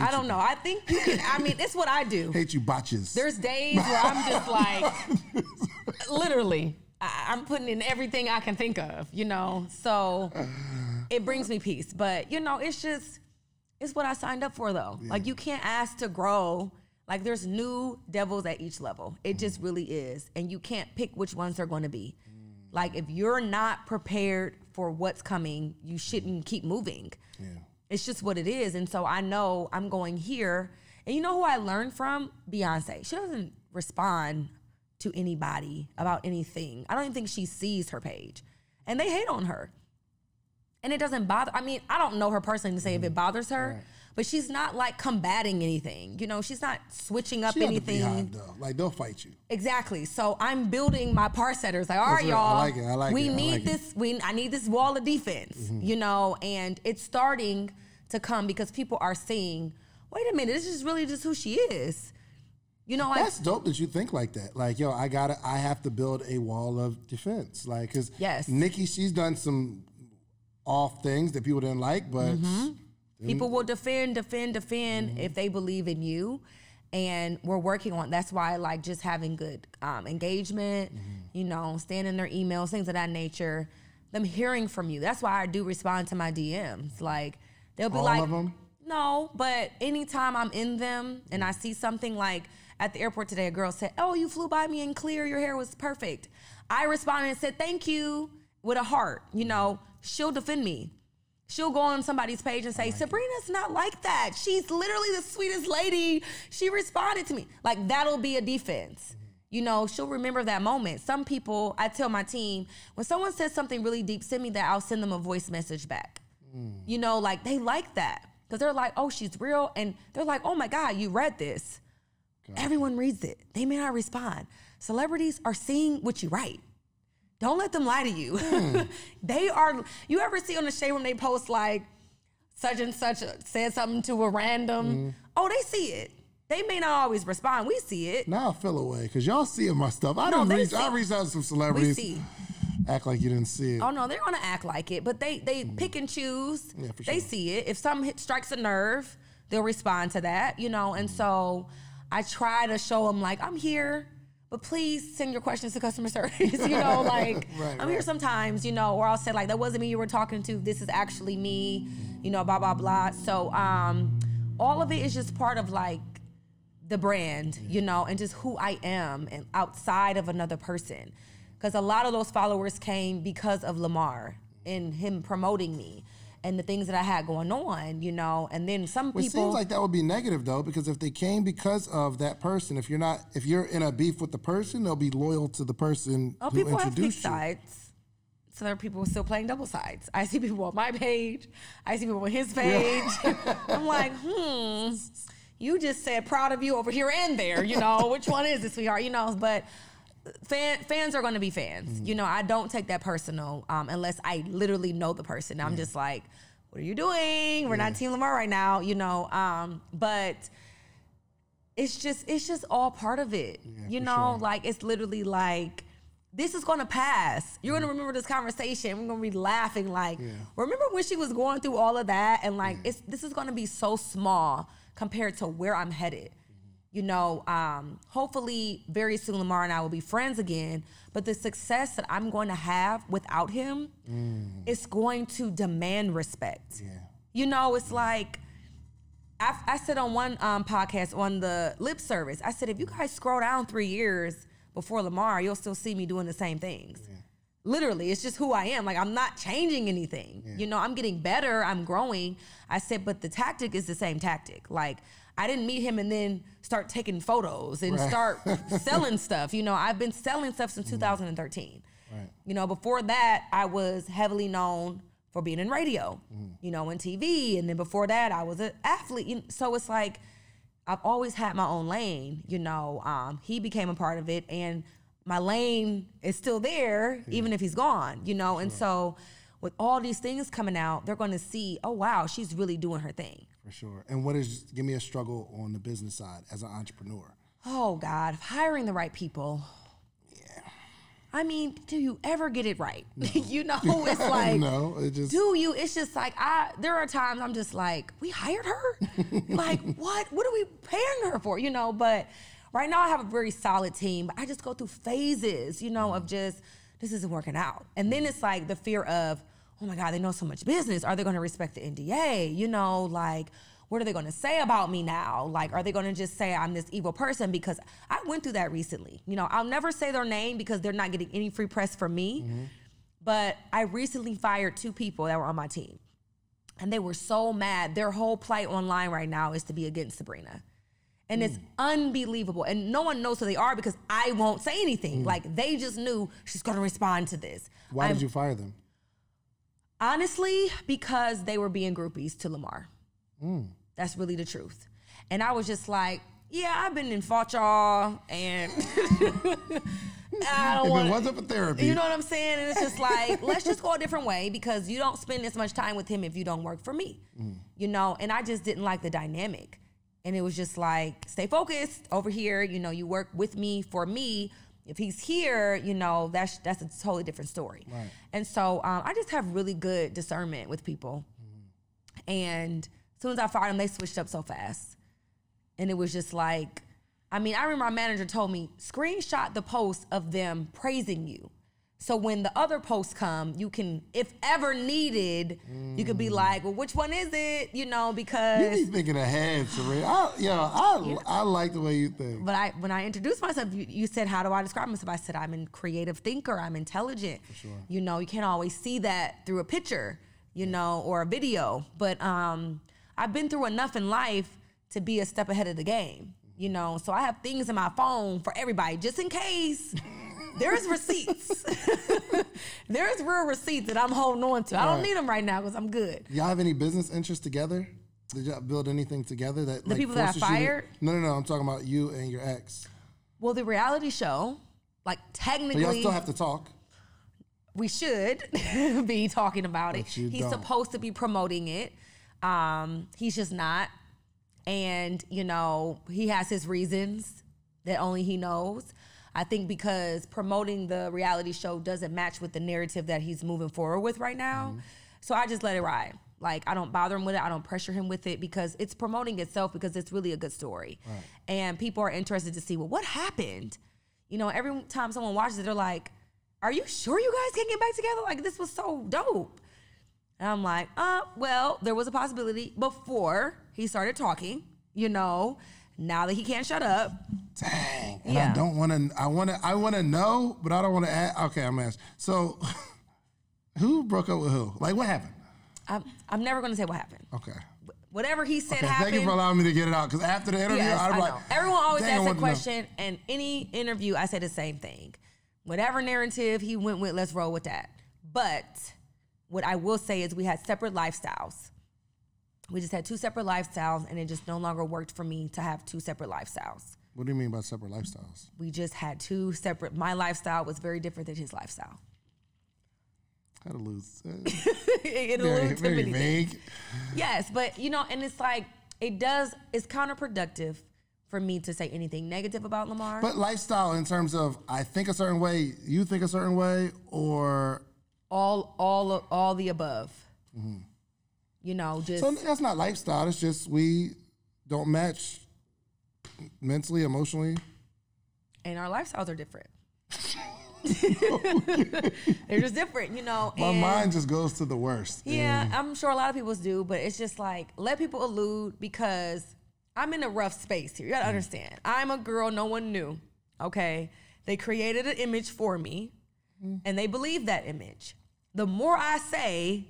I don't know. I think you can, I mean, it's what I do. Hate you, botches. There's days where I'm just like, literally, I'm putting in everything I can think of, you know? So it brings me peace. But, you know, it's just, it's what I signed up for, though. Yeah. Like, you can't ask to grow. Like, there's new devils at each level. It just really is. And you can't pick which ones they're going to be. Like, if you're not prepared for what's coming, you shouldn't keep moving. Yeah. It's just what it is. And so I know I'm going here. And you know who I learned from? Beyonce. She doesn't respond to anybody about anything. I don't even think she sees her page. And they hate on her. And it doesn't bother. I mean, I don't know her personally to say if it bothers her. Right. But she's not, like, combating anything. You know, she's not switching up anything. Behind, though. Like, they'll fight you. Exactly. So I'm building my par setters. Like, all right, y'all. I like it. I like it. I need this wall of defense, you know. And it's starting to come because people are seeing, wait a minute, this is really just who she is. You know, that's dope that you think like that. Like, yo, I have to build a wall of defense. Like, because Nikki, she's done some off things that people didn't like, but... People will defend if they believe in you. And we're working on, that's why I like just having good engagement, you know, standing their emails, things of that nature, them hearing from you. That's why I do respond to my DMs. Like, they'll be no, but anytime I'm in them and I see something, like at the airport today, a girl said, oh, you flew by me in clear, your hair was perfect. I responded and said, thank you, with a heart. You know, she'll defend me. She'll go on somebody's page and say, Sabrina's not like that. She's literally the sweetest lady. She responded to me. Like, that'll be a defense. You know, she'll remember that moment. Some people, I tell my team, when someone says something really deep, send me that, I'll send them a voice message back. You know, like, they like that. Because they're like, oh, she's real. And they're like, oh, my God, you read this. Gotcha. Everyone reads it. They may not respond. Celebrities are seeing what you write. Don't let them lie to you. They are, you ever see on the Shade when they post like such and such said something to a random, oh, they see it. They may not always respond. We see it. Now I feel away because y'all seeing my stuff. I reached out to some celebrities. We see. Act like you didn't see it. Oh, no, they're going to act like it, but they pick and choose. Yeah, for sure. They see it. If something strikes a nerve, they'll respond to that, you know? And so I try to show them like, I'm here. But please send your questions to customer service, you know, like, I'm here sometimes, you know, or I'll say, like, that wasn't me you were talking to, this is actually me, you know, blah, blah, blah. So all of it is just part of, like, the brand, you know, and just who I am and outside of another person. Because a lot of those followers came because of Lamar and him promoting me and the things that I had going on, you know, and then some people... It seems like that would be negative, though, because if they came because of that person, if you're in a beef with the person, they'll be loyal to the person who introduced you. Oh, people have big sides. So there are people still playing double sides. I see people on my page. I see people on his page. Yeah. I'm like, you just said proud of you over here and there, you know. Which one is it, sweetheart? You know, but... Fans are going to be fans. You know, I don't take that personal unless I literally know the person. I'm just like, what are you doing? We're not Team Lamar right now, you know. But it's just all part of it. Yeah, you know, like, it's literally like, this is going to pass. You're going to remember this conversation. We're going to be laughing like, remember when she was going through all of that? And like, this is going to be so small compared to where I'm headed. You know, hopefully very soon Lamar and I will be friends again, but the success that I'm going to have without him, it's going to demand respect. Yeah. You know, it's like, I said on one podcast on the Lip Service, I said, if you guys scroll down 3 years before Lamar, you'll still see me doing the same things. Yeah. Literally, it's just who I am. Like, I'm not changing anything. Yeah. You know, I'm getting better, I'm growing. I said, but the tactic is the same tactic. Like, I didn't meet him and then start taking photos and start selling stuff. You know, I've been selling stuff since 2013. Right. You know, before that, I was heavily known for being in radio, you know, in TV. And then before that, I was an athlete. So it's like, I've always had my own lane, you know. He became a part of it. And my lane is still there, even if he's gone, you know. And so with all these things coming out, they're going to see, oh, wow, she's really doing her thing. For sure. And give me a struggle on the business side as an entrepreneur. Oh, God. Hiring the right people. Yeah. I mean, do you ever get it right? No. You know, it's like, no, it just... do you? It's just like, there are times I'm just like, we hired her? Like, what? What are we paying her for? You know, but right now I have a very solid team, but I just go through phases, you know, of just, this isn't working out. And then it's like the fear of, oh my God, they know so much business. Are they going to respect the NDA? You know, like, what are they going to say about me now? Like, are they going to just say I'm this evil person? Because I went through that recently. You know, I'll never say their name because they're not getting any free press from me. Mm-hmm. But I recently fired 2 people that were on my team. And they were so mad. Their whole plight online right now is to be against Sabrina. And it's unbelievable. And no one knows who they are because I won't say anything. Like, they just knew she's going to respond to this. Why did you fire them? Honestly, because they were being groupies to Lamar. That's really the truth. And I was just like, yeah, I've been in fought y'all. And I don't want to. It wasn't for therapy. You know what I'm saying? And it's just like, let's just go a different way because you don't spend this much time with him if you don't work for me. You know, and I just didn't like the dynamic. And it was just like, stay focused over here. You know, you work with me for me. If he's here, you know, that's a totally different story. Right. And so I just have really good discernment with people. And as soon as I fired them, they switched up so fast. And it was just like, I mean, I remember my manager told me, screenshot the post of them praising you. So when the other posts come, you can, if ever needed, you could be like, well, which one is it? You know, because you be thinking ahead, Serena. I like the way you think. But when I introduced myself, you said, how do I describe myself? I said, I'm a creative thinker. I'm intelligent. For sure. You know, you can't always see that through a picture, you know, or a video. But I've been through enough in life to be a step ahead of the game, you know. So I have things in my phone for everybody, just in case. There's receipts. There's real receipts that I'm holding on to. I don't need them right now because I'm good. Y'all have any business interests together? Did y'all build anything together? That the like, people that I fired? No. I'm talking about you and your ex. Well, the reality show, like technically. But y'all still have to talk. We should be talking about it. He's supposed to be promoting it. He's just not. And, you know, he has his reasons that only he knows. I think because promoting the reality show doesn't match with the narrative that he's moving forward with right now. So I just let it ride. Like, I don't bother him with it. I don't pressure him with it because it's promoting itself because it's really a good story. Right. And people are interested to see, well, what happened? You know, every time someone watches it, they're like, are you sure you guys can't get back together? Like, this was so dope. And I'm like, well, there was a possibility before he started talking, you know. Now that he can't shut up. Dang. And yeah. I don't want to, I want to know, but I don't want to ask. Okay, I'm going to ask. So who broke up with who? Like, what happened? I'm never going to say what happened. Okay. Whatever he said happened. Thank you for allowing me to get it out. Because after the interview, yes, I'm like, everyone always asks that question. And any interview, I say the same thing. Whatever narrative he went with, let's roll with that. But what I will say is we had separate lifestyles. We just had 2 separate lifestyles, and it just no longer worked for me to have 2 separate lifestyles. What do you mean by separate lifestyles? We just had 2 separate. My lifestyle was very different than his lifestyle. How to lose? It alluded to many things. Yes, but you know, and it's like it does. It's counterproductive for me to say anything negative about Lamar. But lifestyle, in terms of I think a certain way, you think a certain way, or all the above. Mm-hmm. You know, just so that's not lifestyle. It's just we don't match mentally, emotionally, and our lifestyles are different. They're just different, you know. My mind just goes to the worst. Yeah, I'm sure a lot of people do, but it's just like let people allude because I'm in a rough space here. You gotta understand, I'm a girl no one knew. Okay, they created an image for me, and they believe that image. The more I say,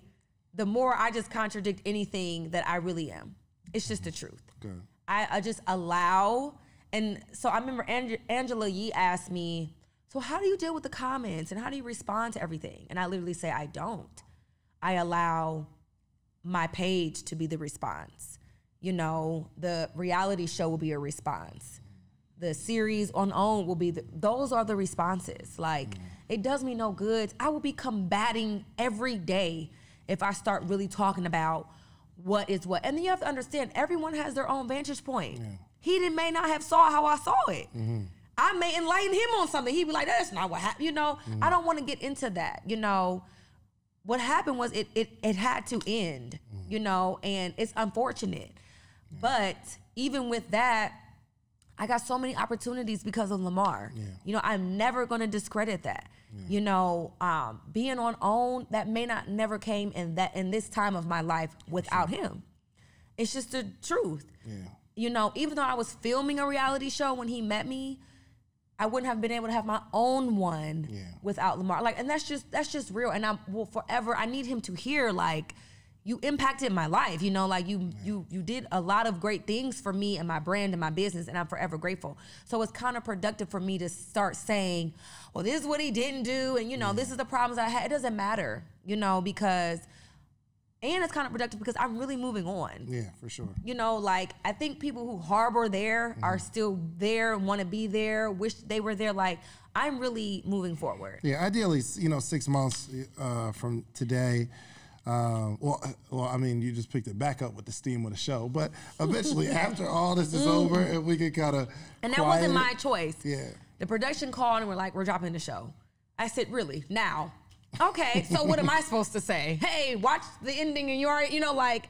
the more I just contradict anything that I really am. It's just the truth. Okay. I just allow. And so I remember Angela Yee asked me, so how do you deal with the comments and how do you respond to everything? And I literally say, I don't. I allow my page to be the response. You know, the reality show will be a response. The series on OWN will be, those are the responses. Like, it does me no good. I will be combating every day if I start really talking about what is what. And then you have to understand, everyone has their own vantage point. Yeah. He may not have saw how I saw it. I may enlighten him on something. He'd be like, that's not what happened. You know, I don't want to get into that. You know, what happened was it had to end, you know, and it's unfortunate. But even with that, I got so many opportunities because of Lamar. You know, I'm never going to discredit that. You know, being on OWN, that may not never came in this time of my life without him. It's just the truth. Yeah. You know, even though I was filming a reality show when he met me, I wouldn't have been able to have my own one without Lamar. Like, and that's just real. And I will forever, I need him to hear, like, you impacted my life, you know, like you did a lot of great things for me and my brand and my business, and I'm forever grateful. So it's counterproductive for me to start saying, well, this is what he didn't do, and, you know, this is the problems I had. It doesn't matter, you know, because, and it's counterproductive because I'm really moving on. Yeah, for sure. You know, like, I think people who harbor there are still there, want to be there, wish they were there, like, I'm really moving forward. Yeah, ideally, you know, 6 months from today, well, I mean, you just picked it back up with the steam of the show, but eventually after all this is over and we could kind of and that wasn't my choice. Yeah. The production called and we're like, we're dropping the show. I said, really? Now? Okay, so what am I supposed to say? Hey, watch the ending and you already, you know, like,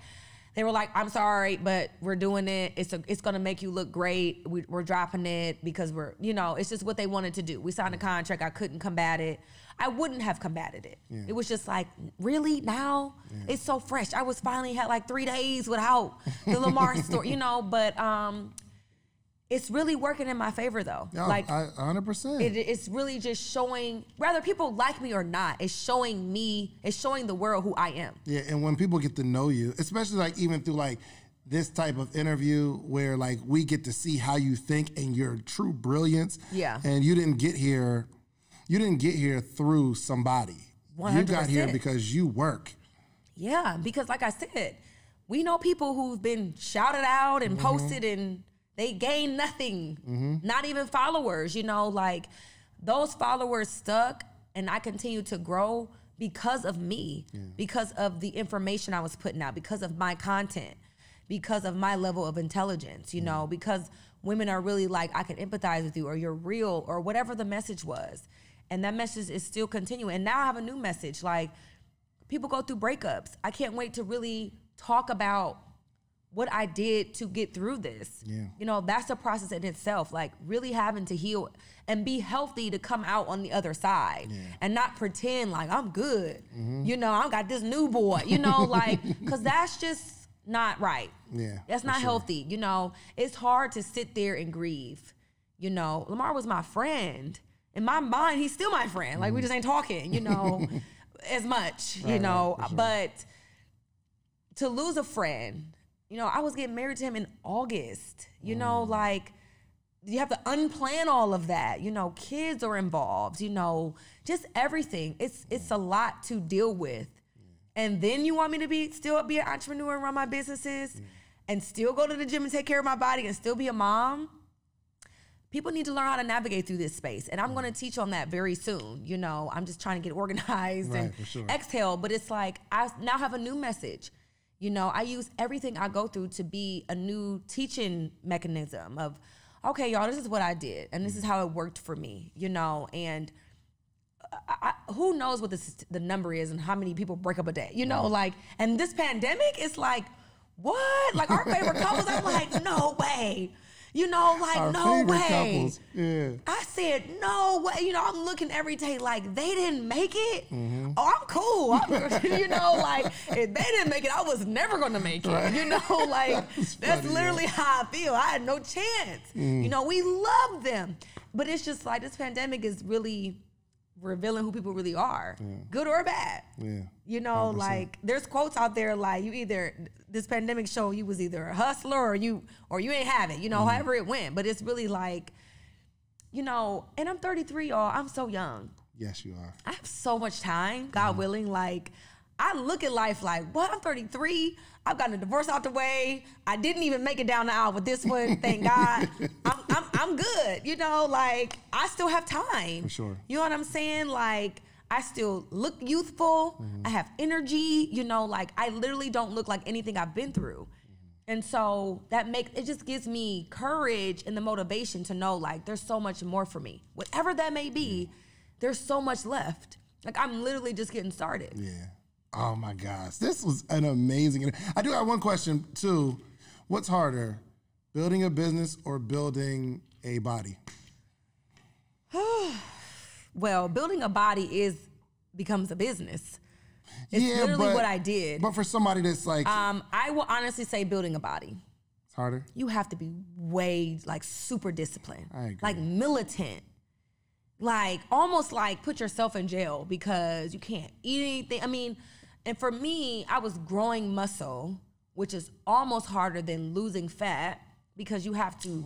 they were like, I'm sorry, but we're doing it. It's going to make you look great. We're dropping it because we're, you know, it's just what they wanted to do. We signed a contract. I couldn't combat it. I wouldn't have combated it. Yeah. It was just like, really? Now? Yeah. It's so fresh. I was finally had like 3 days without the Lamar story, you know, but it's really working in my favor though. No, like, 100%. It's really just showing, whether people like me or not, it's showing me, it's showing the world who I am. Yeah, and when people get to know you, especially like even through like this type of interview where like we get to see how you think and your true brilliance. Yeah. And you didn't get here through somebody. 100%. You got here because you work. Yeah, because like I said, we know people who've been shouted out and posted and they gain nothing, not even followers, you know, like those followers stuck, and I continue to grow because of me, because of the information I was putting out, because of my content, because of my level of intelligence, you know, because women are really like, I can empathize with you, or you're real, or whatever the message was. And that message is still continuing. And now I have a new message. Like, people go through breakups. I can't wait to really talk about what I did to get through this. Yeah. You know, that's a process in itself, like really having to heal and be healthy to come out on the other side and not pretend like I'm good. You know, I got this new boy, you know, like, cause that's just not right. Yeah. That's not healthy. You know, it's hard to sit there and grieve. You know, Lamar was my friend. In my mind, he's still my friend. Like, we just ain't talking, you know, as much, you know. Right, but to lose a friend, you know, I was getting married to him in August. You know, like, you have to unplan all of that. You know, kids are involved, you know, just everything. It's a lot to deal with. And then you want me to still be an entrepreneur and run my businesses and still go to the gym and take care of my body and still be a mom? People need to learn how to navigate through this space. And I'm going to teach on that very soon. You know, I'm just trying to get organized and exhale. But it's like, I now have a new message. You know, I use everything I go through to be a new teaching mechanism of, okay, y'all, this is what I did. And this is how it worked for me, you know. And who knows what the number is and how many people break up a day, you know, like, and this pandemic is like, what? Like, our favorite couples, I'm like, no way. You know, like, our no way. Couples. Yeah. I said, no way. You know, I'm looking every day like, they didn't make it? Oh, I'm cool. You know, like, if they didn't make it, I was never going to make it. Right. You know, like, that's funny, literally how I feel. I had no chance. You know, we love them. But it's just like, this pandemic is really revealing who people really are, good or bad. Yeah. You know, 100%. Like, there's quotes out there like, you either, this pandemic show, you was either a hustler or you ain't have it, you know, however it went. But it's really like, you know, and I'm 33, y'all. I'm so young. Yes, you are. I have so much time, God willing. Like, I look at life like, what? I'm 33. I've gotten a divorce out the way. I didn't even make it down the aisle with this one. Thank God. I'm good. You know, like, I still have time. For sure. You know what I'm saying? Like, I still look youthful. I have energy. You know, like, I literally don't look like anything I've been through. And so that it just gives me courage and the motivation to know, like, there's so much more for me. Whatever that may be, there's so much left. Like, I'm literally just getting started. Yeah. Oh my gosh, this was an amazing. I do have one question too. What's harder, building a business or building a body? Well, building a body becomes a business. It's literally what I did. But for somebody that's like, I will honestly say building a body. It's harder. You have to be way like super disciplined. I agree. Like militant. Like almost like put yourself in jail because you can't eat anything. I mean, and for me, I was growing muscle, which is almost harder than losing fat because you have to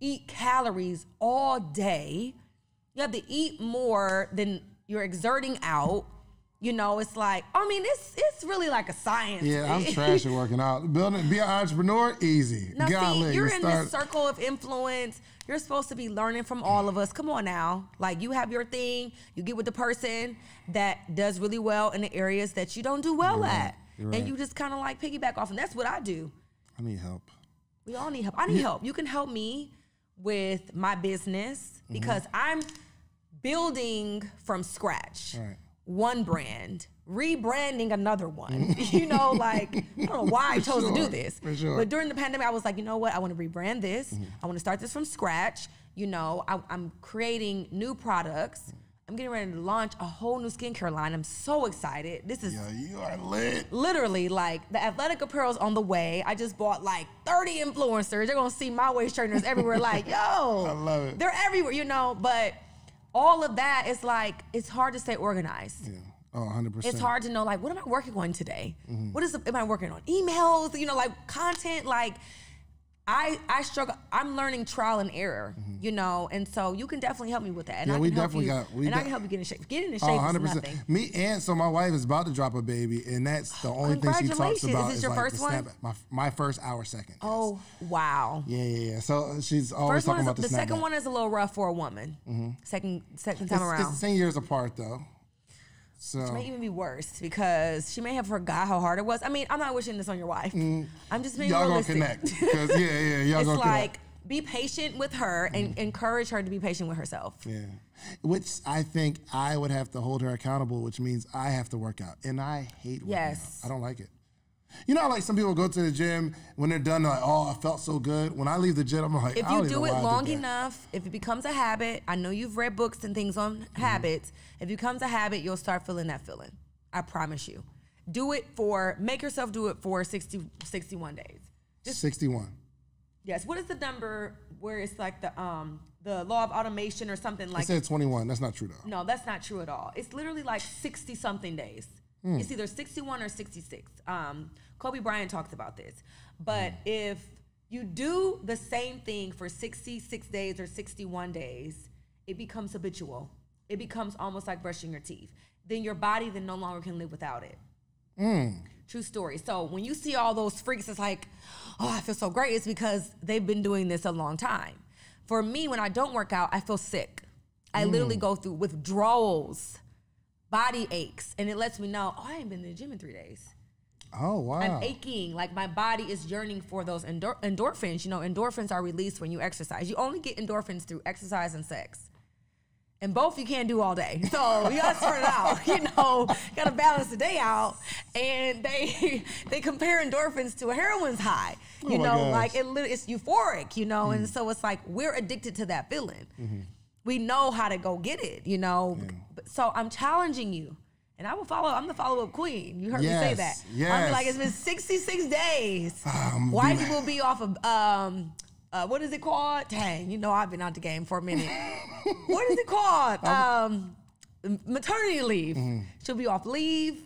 eat calories all day. You have to eat more than you're exerting out. You know, it's like, I mean, it's really like a science. Yeah, I'm trash at working out. Be an entrepreneur, easy. Now, see, you're in this circle of influence. You're supposed to be learning from all of us. Come on now. Like, you have your thing. You get with the person that does really well in the areas that you don't do well at. Right. And you just kind of like piggyback off. And that's what I do. I need help. We all need help. I need help. You can help me with my business because I'm building from scratch. All right. One brand, rebranding another one. You know, like, I don't know why I chose to do this. But during the pandemic, I was like, you know what? I want to rebrand this. I want to start this from scratch. You know, I'm creating new products. I'm getting ready to launch a whole new skincare line. I'm so excited. This is... Yo, you are lit. Literally, like, the athletic apparel's on the way. I just bought, like, 30 influencers. You're going to see my waist trainers everywhere. Like, yo. I love it. They're everywhere, you know, but... All of that is like, it's hard to stay organized. Yeah, oh, 100%. It's hard to know, like, what am I working on today? What is, am I working on emails? You know, like content, like I struggle, I'm learning trial and error, you know? And so you can definitely help me with that. And yeah, I can I can help you get in shape. Getting in shape is nothing. Me and, so my wife is about to drop a baby and that's the only thing she talks about. Is this your like first one? My first hour second. Yes. Oh, wow. Yeah, yeah, yeah. So she's always talking about the snapback. The second one is a little rough for a woman. Second time around. It's 10 years apart though. So. Which may even be worse because she may have forgot how hard it was. I mean, I'm not wishing this on your wife. I'm just being realistic. Y'all gonna connect. Y'all gonna connect. Be patient with her and encourage her to be patient with herself. Yeah, which I think I would have to hold her accountable, which means I have to work out. And I hate working out. I don't like it. You know, like some people go to the gym, when they're done, they're like, oh, I felt so good. When I leave the gym, I'm like, if you do it long enough, if it becomes a habit, I know you've read books and things on habits. If it becomes a habit, you'll start feeling that feeling. I promise you. Do it for, make yourself do it for 61 days. Just 61. Yes. What is the number where it's like the law of automation or something like that? It said 21. That's not true, though. No, that's not true at all. It's literally like 60-something days. It's either 61 or 66. Kobe Bryant talks about this. But if you do the same thing for 66 days or 61 days, it becomes habitual. It becomes almost like brushing your teeth. Then your body then no longer can live without it. True story. So when you see all those freaks, it's like, oh, I feel so great. It's because they've been doing this a long time. For me, when I don't work out, I feel sick. I literally go through withdrawals. Body aches, and it lets me know, oh, I ain't been to the gym in 3 days. Oh, wow. I'm aching, like my body is yearning for those endorphins. You know, endorphins are released when you exercise. You only get endorphins through exercise and sex. And both you can't do all day. So you gotta turn it out, you know, gotta balance the day out. And they compare endorphins to a heroin's high. You know, like it's euphoric, you know? And so it's like, we're addicted to that feeling. We know how to go get it, you know? So I'm challenging you. And I will follow, I'm the follow-up queen. You heard me say that. I'll be like, it's been 66 days. Why you will be off of, what is it called? Dang, you know I've been out the game for a minute. What is it called? Maternity leave. She'll be off leave.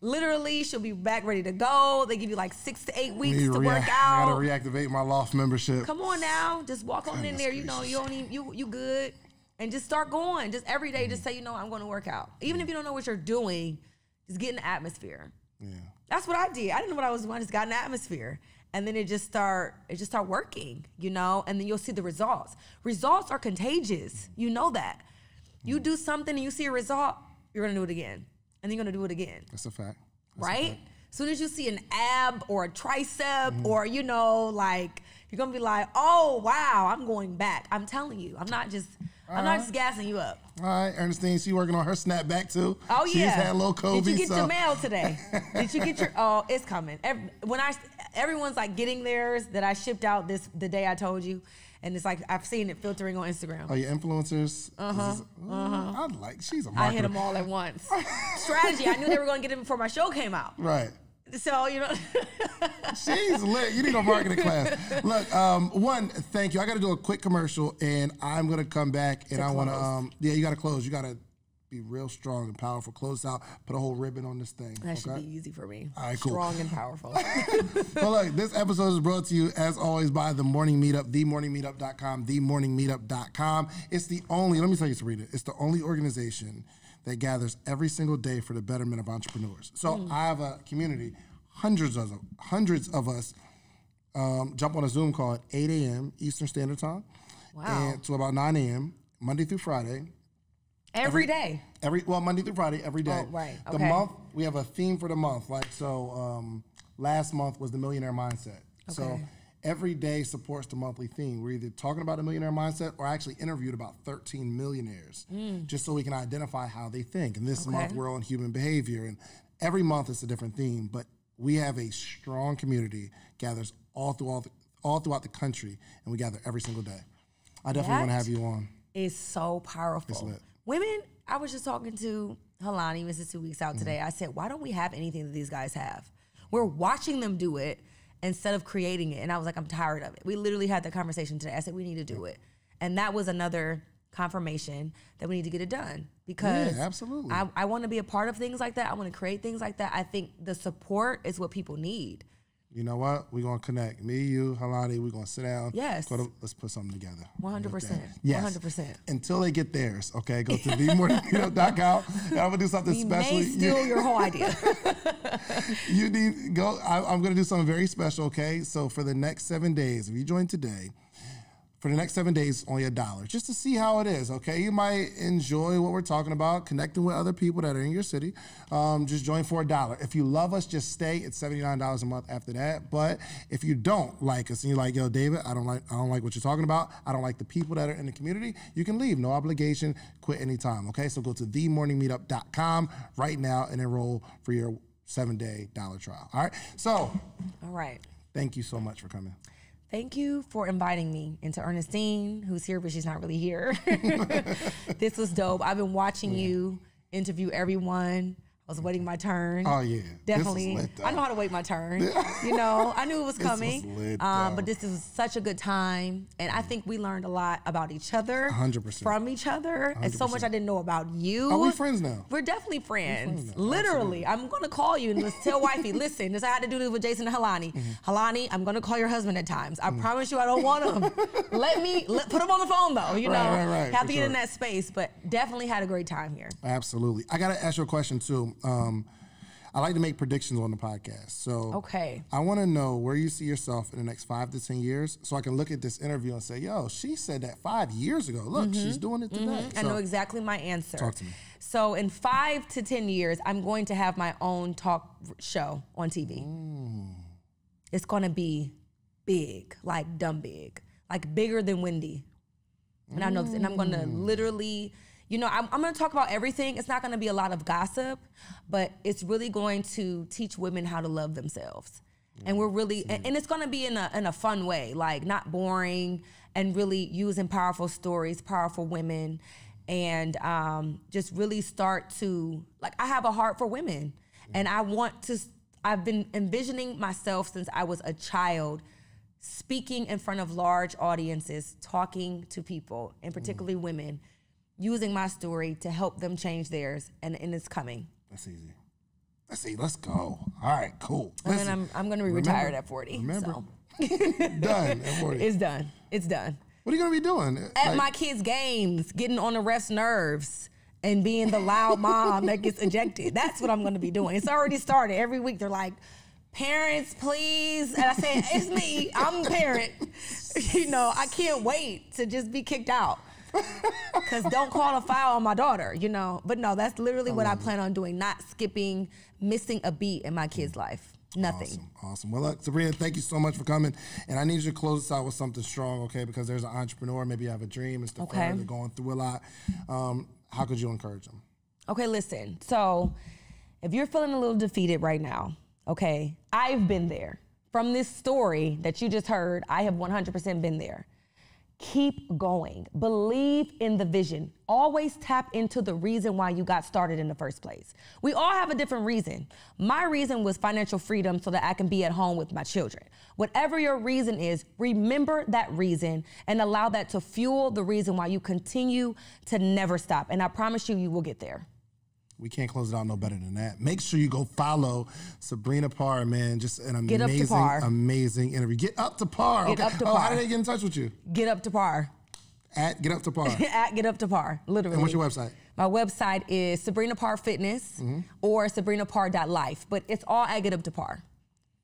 Literally, she'll be back ready to go. They give you like 6 to 8 weeks to work out. I gotta reactivate my loft membership. Come on now, just walk on in there. You know, you don't even, you good. And just start going. Just every day, just say, you know, I'm going to work out. Even if you don't know what you're doing, just get in the atmosphere. Yeah. That's what I did. I didn't know what I was doing. I just got in the atmosphere. And then it just start working, you know? And then you'll see the results. Results are contagious. You know that. You do something and you see a result, you're going to do it again. And then you're going to do it again. That's a fact. That's right? A fact. As soon as you see an ab or a tricep or, you know, like, you're going to be like, oh, wow, I'm going back. I'm telling you. I'm not just... I'm not just gassing you up. All right, Ernestine, she working on her snapback too. Oh, yeah. She's had a little Kobe. Did you get your mail today? Did you get your, oh, it's coming. Everyone's like getting theirs that I shipped out the day I told you. And it's like, I've seen it filtering on Instagram. Oh, your influencers? I like, she's a marketer. I hit them all at once. Strategy, I knew they were going to get it before my show came out. Right. So, you know. She's lit. You need a marketing class. Look, one, thank you. I got to do a quick commercial, and I'm going to come back, and I want to, yeah, you got to close. You got to be real strong and powerful. Close out. Put a whole ribbon on this thing. That should be easy for me. All right, cool. Strong and powerful. Well, look, this episode is brought to you, as always, by The Morning Meetup, themorningmeetup.com, themorningmeetup.com. It's the only, let me tell you, Sabrina, it's the only organization that gathers every single day for the betterment of entrepreneurs. So I have a community, hundreds of us jump on a Zoom call at 8 a.m. Eastern Standard Time. Wow. And to about 9 a.m. Monday through Friday. Every day? Well, Monday through Friday, every day. Oh, right, okay. The month, we have a theme for the month. Like, so last month was the millionaire mindset. Okay. So every day supports the monthly theme. We're either talking about a millionaire mindset or I actually interviewed about 13 millionaires just so we can identify how they think. And this month we're on human behavior, and every month it's a different theme, but we have a strong community, gathers all throughout the country, and we gather every single day. I definitely want to have you on. It's so powerful. It's lit. Women, I was just talking to Halani, this is 2 weeks out today. I said, why don't we have anything that these guys have? We're watching them do it instead of creating it. And I was like, I'm tired of it. We literally had that conversation today. I said, we need to do it. And that was another confirmation that we need to get it done, because absolutely. I want to be a part of things like that. I want to create things like that. I think the support is what people need. You know what? We're going to connect. Me, you, Halani, we're going to sit down. Yes. Let's put something together. 100%. Yes. 100%. Until they get theirs, okay? Go to themorningmeetup.com. I'm going to do something special. You may steal your whole idea. You need, go, I'm going to do something very special, okay? So for the next 7 days, if you join today, for the next 7 days, only $1, just to see how it is, okay? You might enjoy what we're talking about, connecting with other people that are in your city. Just join for $1. If you love us, just stay at $79 a month after that. But if you don't like us and you're like, yo, David, I don't like what you're talking about. I don't like the people that are in the community. You can leave, no obligation, quit anytime, okay? So go to themorningmeetup.com right now and enroll for your 7-day dollar trial, all right? So, all right. Thank you so much for coming. Thank you for inviting me, and to Ernestine, who's here, but she's not really here. This was dope. I've been watching you interview everyone. I was waiting my turn. Oh, yeah. Definitely. I know how to wait my turn. You know, I knew it was coming. This was lit, but this was such a good time, and I think we learned a lot about each other. 100%. From each other, 100%. And so much I didn't know about you. Are we friends now? We're definitely friends. Literally. Absolutely. I'm going to call you and let's tell wifey, listen, this I had to do this with Jason and Halani. Halani, I'm going to call your husband at times. I promise you I don't want him. Put him on the phone, though, you know. Right, have to get in that space, but definitely had a great time here. Absolutely. I got to ask you a question, too. I like to make predictions on the podcast. So I want to know where you see yourself in the next 5 to 10 years, so I can look at this interview and say, yo, she said that 5 years ago. Look, she's doing it today. So, I know exactly my answer. Talk to me. So in 5 to 10 years, I'm going to have my own talk show on TV. It's going to be big, like dumb big, like bigger than Wendy. And I know this, and I'm going to literally... You know, I'm going to talk about everything. It's not going to be a lot of gossip, but it's really going to teach women how to love themselves. And we're really, and it's going to be in a fun way, like not boring, and really using powerful stories, powerful women, and just really start to, like, I have a heart for women. And I want to, I've been envisioning myself since I was a child, speaking in front of large audiences, talking to people, and particularly women, using my story to help them change theirs, and it's coming. That's easy. Let's see, let's go. All right, cool. And then I'm gonna be retired at 40. Remember, so. Done at 40. It's done, it's done. What are you gonna be doing? At my kids' games, getting on the ref's nerves and being the loud mom that gets ejected. That's what I'm gonna be doing. It's already started. Every week they're like, parents, please. And I say, it's me, I'm the parent. You know, I can't wait to just be kicked out. Because don't call a foul on my daughter, you know. But no, that's literally what I plan on doing, not skipping, missing a beat in my kid's life. Nothing. Awesome. Awesome. Well, look, Sabrina, thank you so much for coming. And I need you to close us out with something strong, okay? Because there's an entrepreneur, maybe you have a dream, it's the firm, they're going through a lot. How could you encourage them? Okay, listen. So if you're feeling a little defeated right now, okay, I've been there. From this story that you just heard, I have 100% been there. Keep going. Believe in the vision. Always tap into the reason why you got started in the first place. We all have a different reason. My reason was financial freedom so that I can be at home with my children. Whatever your reason is, remember that reason and allow that to fuel the reason why you continue to never stop. And I promise you, you will get there. We can't close it out no better than that. Make sure you go follow Sabrina Parr, man. Just an amazing interview. Get up to Parr. Get up to Parr. How did they get in touch with you? Get up to Parr. At Get Up to Parr. At Get Up to Parr, literally. And what's your website? My website is Sabrina Parr Fitness or sabrinaparr.life, but it's all at Get Up to Parr.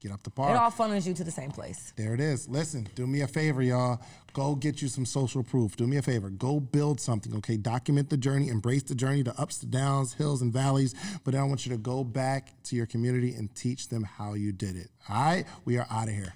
Get Up to Parr. It all funnels you to the same place. There it is. Listen, do me a favor, y'all. Go get you some social proof. Do me a favor. Go build something, okay? Document the journey. Embrace the journey, the ups, the downs, hills, and valleys. But then I want you to go back to your community and teach them how you did it. All right? We are out of here.